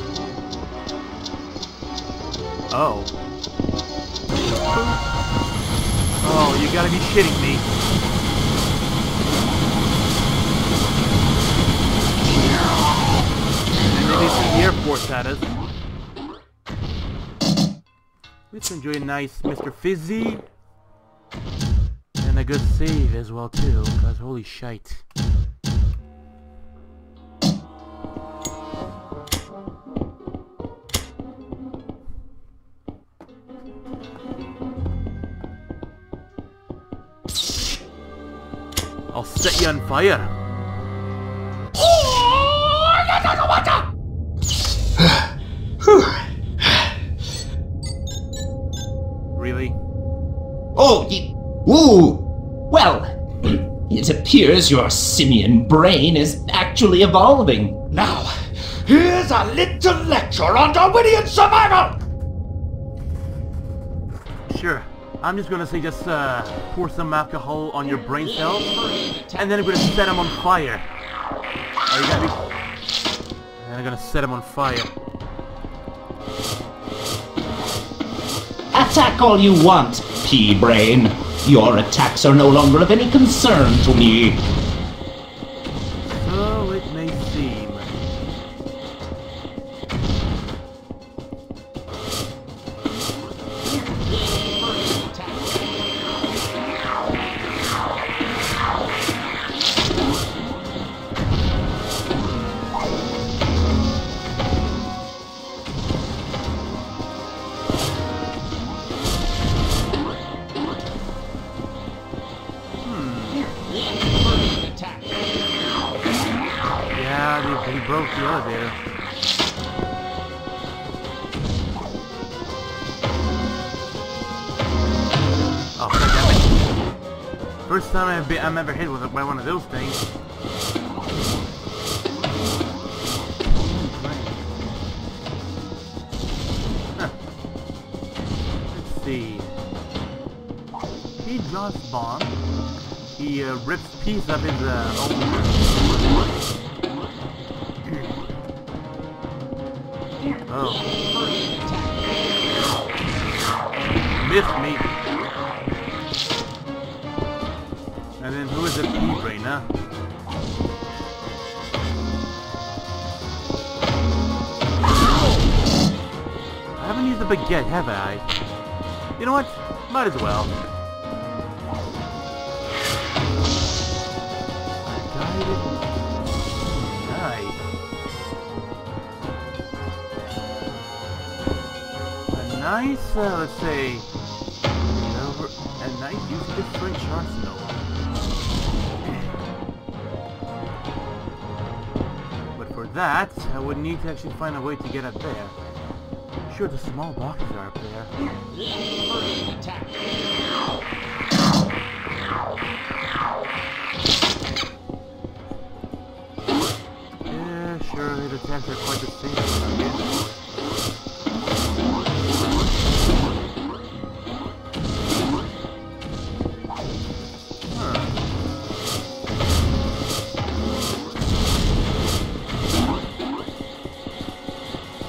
Oh. Oh, you gotta be shitting me. Maybe it's the airport status. Let's enjoy a nice Mr. Fizzy. And a good save as well too, cause holy shite. I'll set you on fire. Really? Oh, woo! Well, it appears your simian brain is actually evolving. Now, here's a little lecture on Darwinian survival! Sure. I'm just gonna say just pour some alcohol on your brain cells, and then I'm gonna set them on fire. Are you gonna be... And I'm gonna set them on fire. Attack all you want, P-Brain. Your attacks are no longer of any concern to me. So it may seem. He broke the elevator. Oh, damn it. First time I'm ever hit with by one of those things. Huh. Let's see. He drops bombs. He rips piece of his own. Oh. Missed me. And then who is the P-Brain, huh? I haven't used the baguette, have I? You know what? Might as well. I died. Nice. Nice, let's say, over, a nice I use different shots now? But for that, I would need to actually find a way to get up there. Sure, the small boxes are up there. Yeah, surely the attacks are quite the same.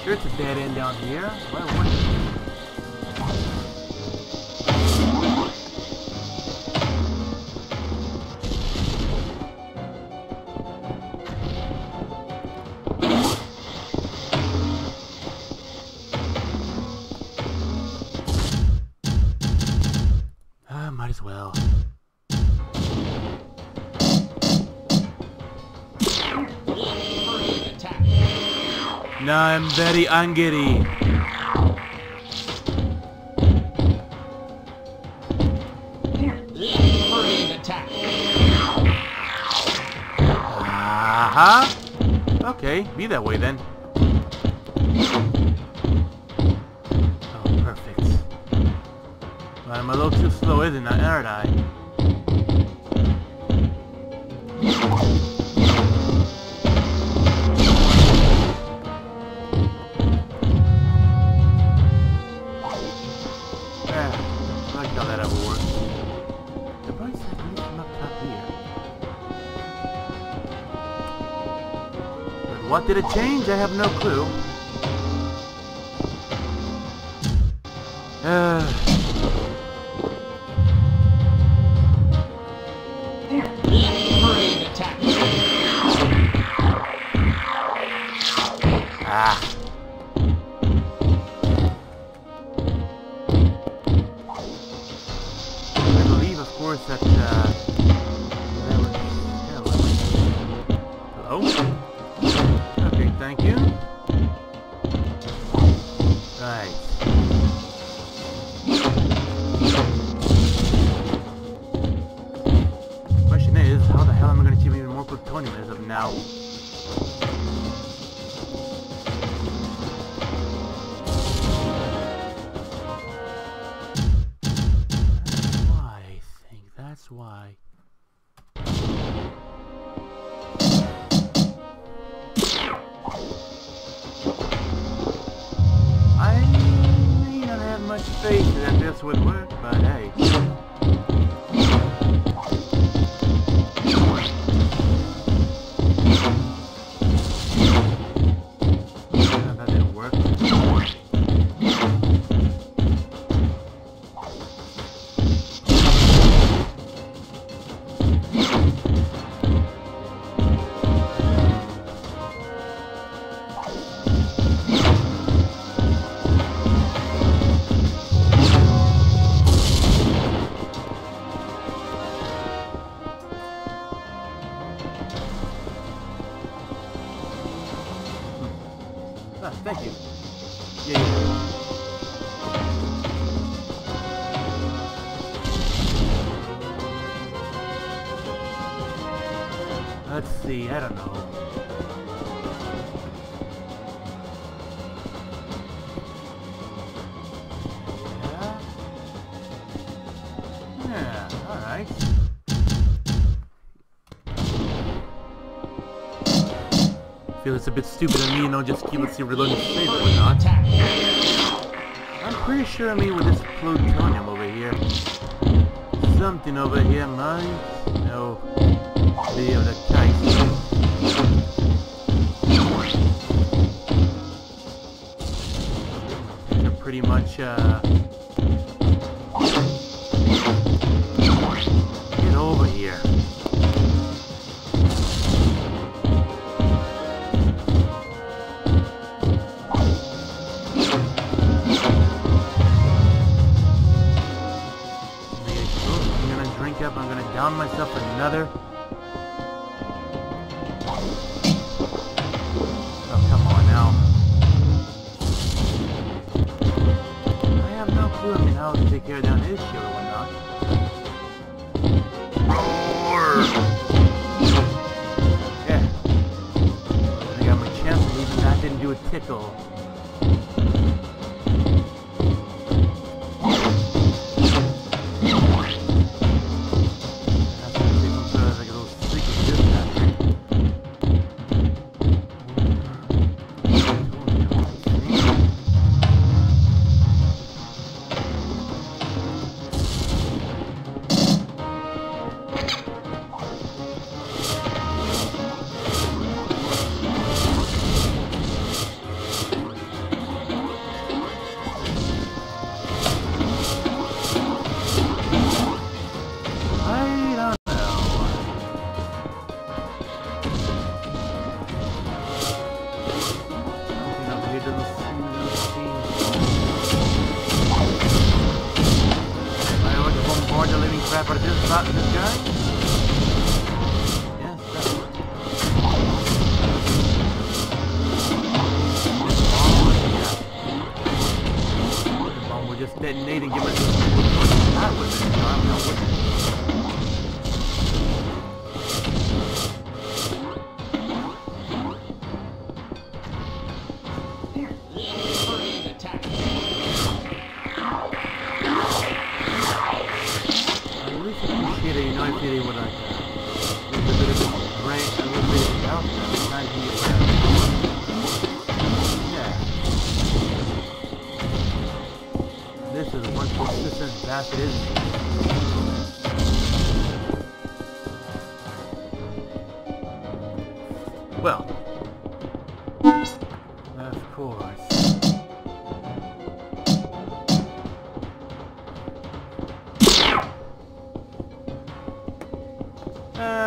It's a dead end down here. Well, might as well. No, I'm very angry. Aha! Okay, be that way then. Oh, perfect. But I'm a little too slow, isn't I? Aren't I? What did it change? I have no clue. I believe, of course, that hello? Thank you. Right. Question is, how the hell am I going to achieve even more plutonium as of now? That's why I think that's why. Faith that this would work, but hey. That didn't work. Ah, thank you. Yeah, yeah. Let's see, I don't know. Yeah. Yeah, alright. I feel it's a bit stupid of me, you know, just keep, let's see, reloading the save or not. I'm pretty sure I mean with this plutonium over here, something over here might, no, be of the type. They're pretty much, get over here. I'm gonna down myself another. Oh, come on now. I have no clue, I mean, how to take care of down his shield or whatnot. objeto.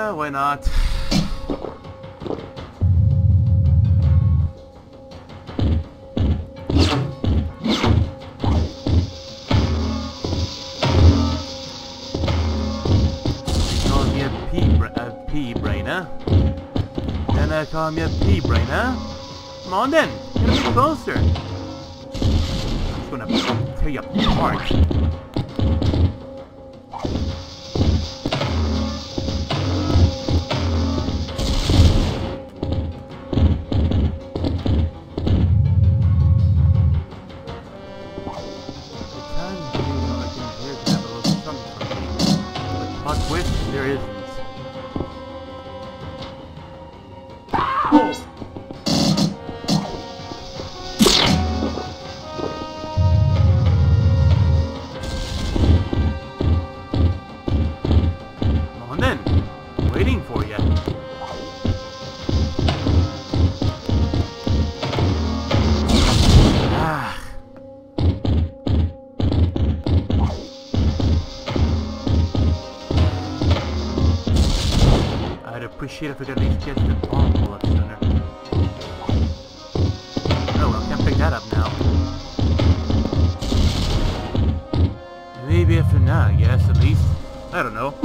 Why not? Call me a pea brain, huh? Come on then, get a bit closer. I'm gonna tear you apart. Shit, if we could at least get the bomb a lot sooner. Oh well, can't pick that up now. Maybe after now, I guess, at least. I don't know.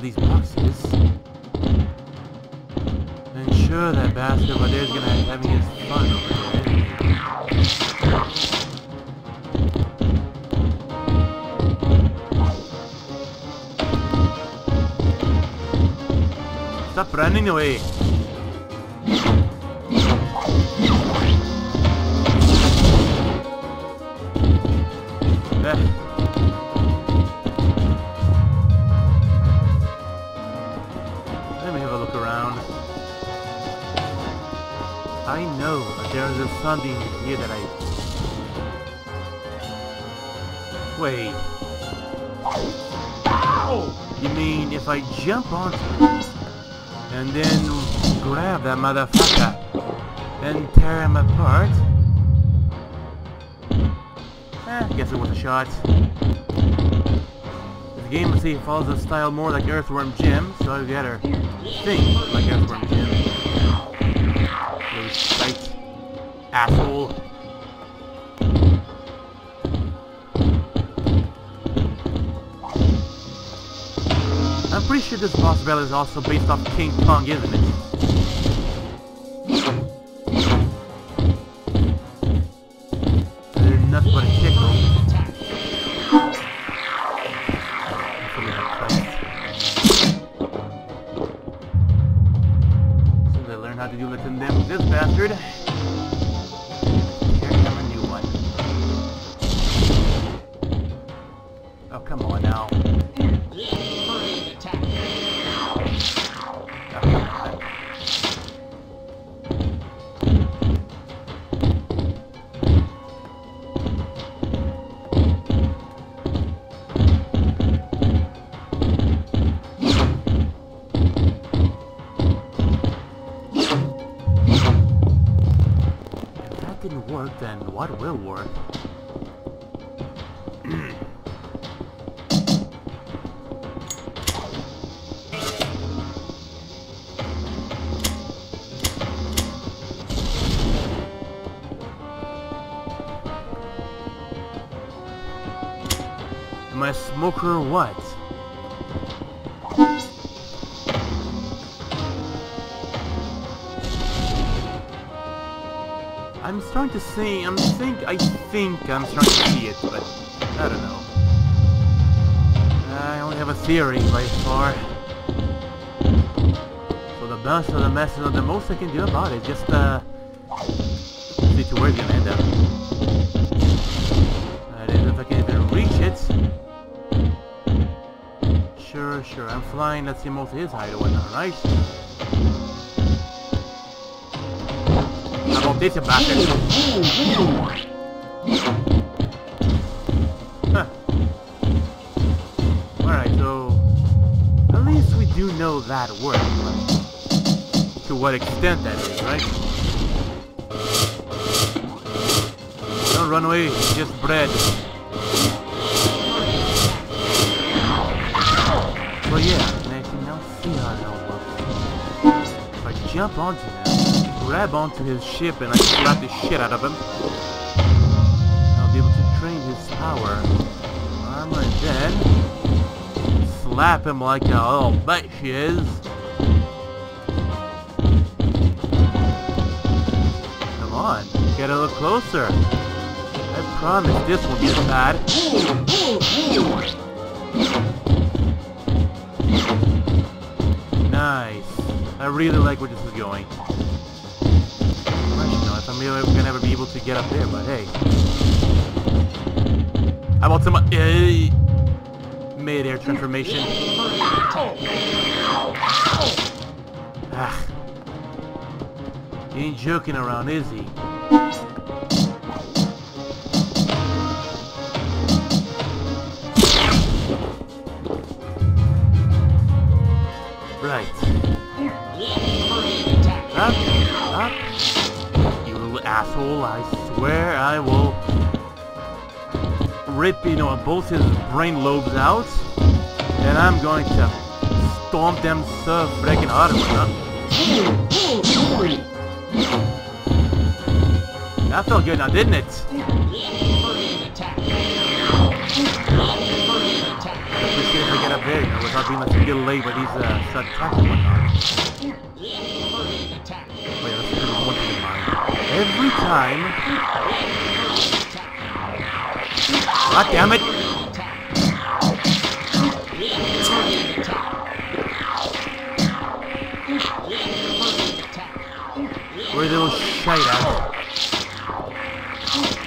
These boxes. And sure, that bastard over there is gonna be having his fun over there. Stop running away! Something here that I Wait. Ow! You mean if I jump on and then grab that motherfucker and tear him apart? Eh, guess it was a shot. The game, let's see, follows a style more like Earthworm Jim, so I gotta think like Earthworm Jim. You sight, asshole. I'm pretty sure this boss battle is also based off King Kong, isn't it? They're nothing but a tickle. So they learn how to do the condemn with this bastard. Here comes a new one. Oh, come on now. Then what will work? Am I a smoker or what? I'm starting to see, I think I'm starting to see it, but I don't know. I only have a theory by far. So the best of the mess is the most I can do about it, just see to where it's gonna end up. I don't know if I can even reach it. Sure, I'm flying, let's see most of his hideaway, alright? This bastard. Huh. Alright, so at least we do know that works, but to what extent that is, right? Don't run away, just bread. Well yeah, I can now see how that works. If I jump onto that, grab onto his ship and I slap the shit out of him. I'll be able to train his power. Armor and then slap him like a little bitch she is. Come on, get a little closer. I promise this will be bad. Nice. I really like where this is going. I'm really gonna ever be able to get up there, but hey. I want some mid-air transformation. He ain't joking around, is he? Right. Up. Asshole, I swear I will rip, you know, both his brain lobes out, and I'm going to stomp them so freaking hard. That felt good now, didn't it? I appreciate if I get up there, you know, without being like delayed by these sudden attacks and whatnot. Wait, let's turn on one thing in mind. Every time... God damn it! Where are those shite at?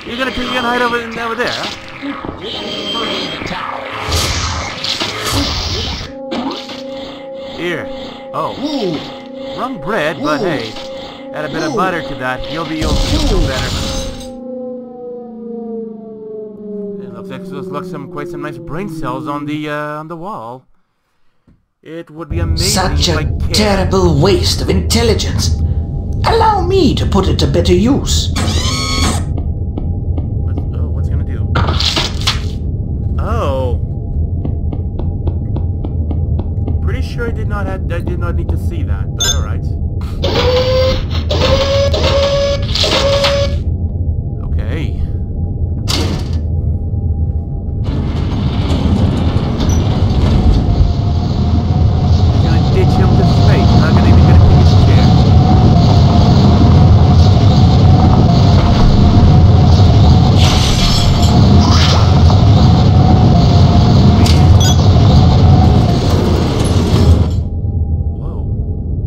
You're gonna hide over there, huh? Here. Oh. Wrong bread, but hey. Add a bit of butter to that, you'll feel better. It looks like left quite some nice brain cells on the wall. It would be amazing. Such a terrible waste of intelligence. Allow me to put it to better use. What's it gonna do? Oh, pretty sure I did not need to see that. But all right. Okay.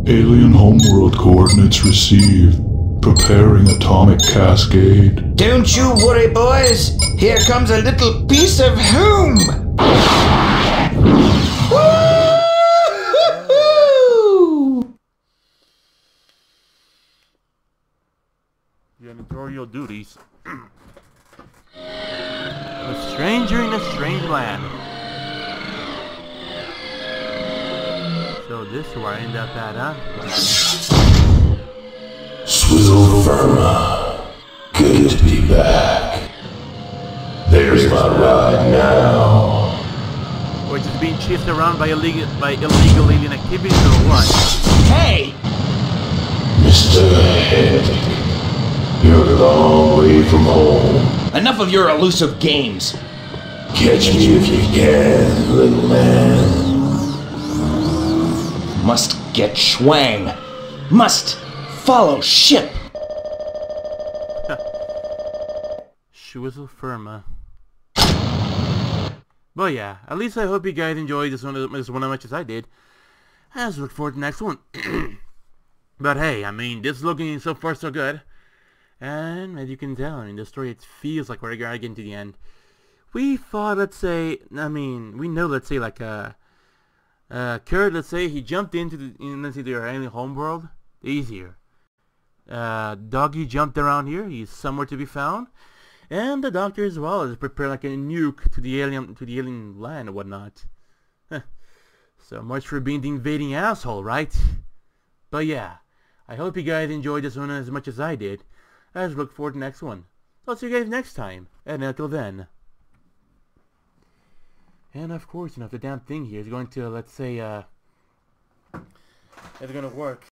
Alien homeworld coordinates received. Preparing atomic cascade. Don't you worry, boys. Here comes a little piece of home. Woo-hoo-hoo! Janitorial duties. A stranger in a strange land. So this is where I end up at, huh? Swizzle Firma. Good to be back. There's my ride now. We're just being chased around by illegal alien activities or what? Hey! Mr. Head, you're a long way from home. Enough of your elusive games. Catch me if you can, little man. Must get Schwang. Must follow ship. Schwizzle Firma. Well, yeah. At least I hope you guys enjoyed this one as much as I did. I just look forward to the next one. But hey, I mean, this is looking so far so good. And as you can tell, I mean, the story, it feels like we're gonna get to the end. We thought, let's say, I mean, we know, let's say, like Kurt, let's say, he jumped into their alien homeworld. Easier. Doggy jumped around here. He's somewhere to be found. And the doctor as well is prepared like a nuke to the alien land and whatnot. Huh. So much for being the invading asshole, right? But yeah, I hope you guys enjoyed this one as much as I did. I just look forward to the next one. I'll see you guys next time. And until then. And of course, you know, if the damn thing here is going to, let's say, it's going to work.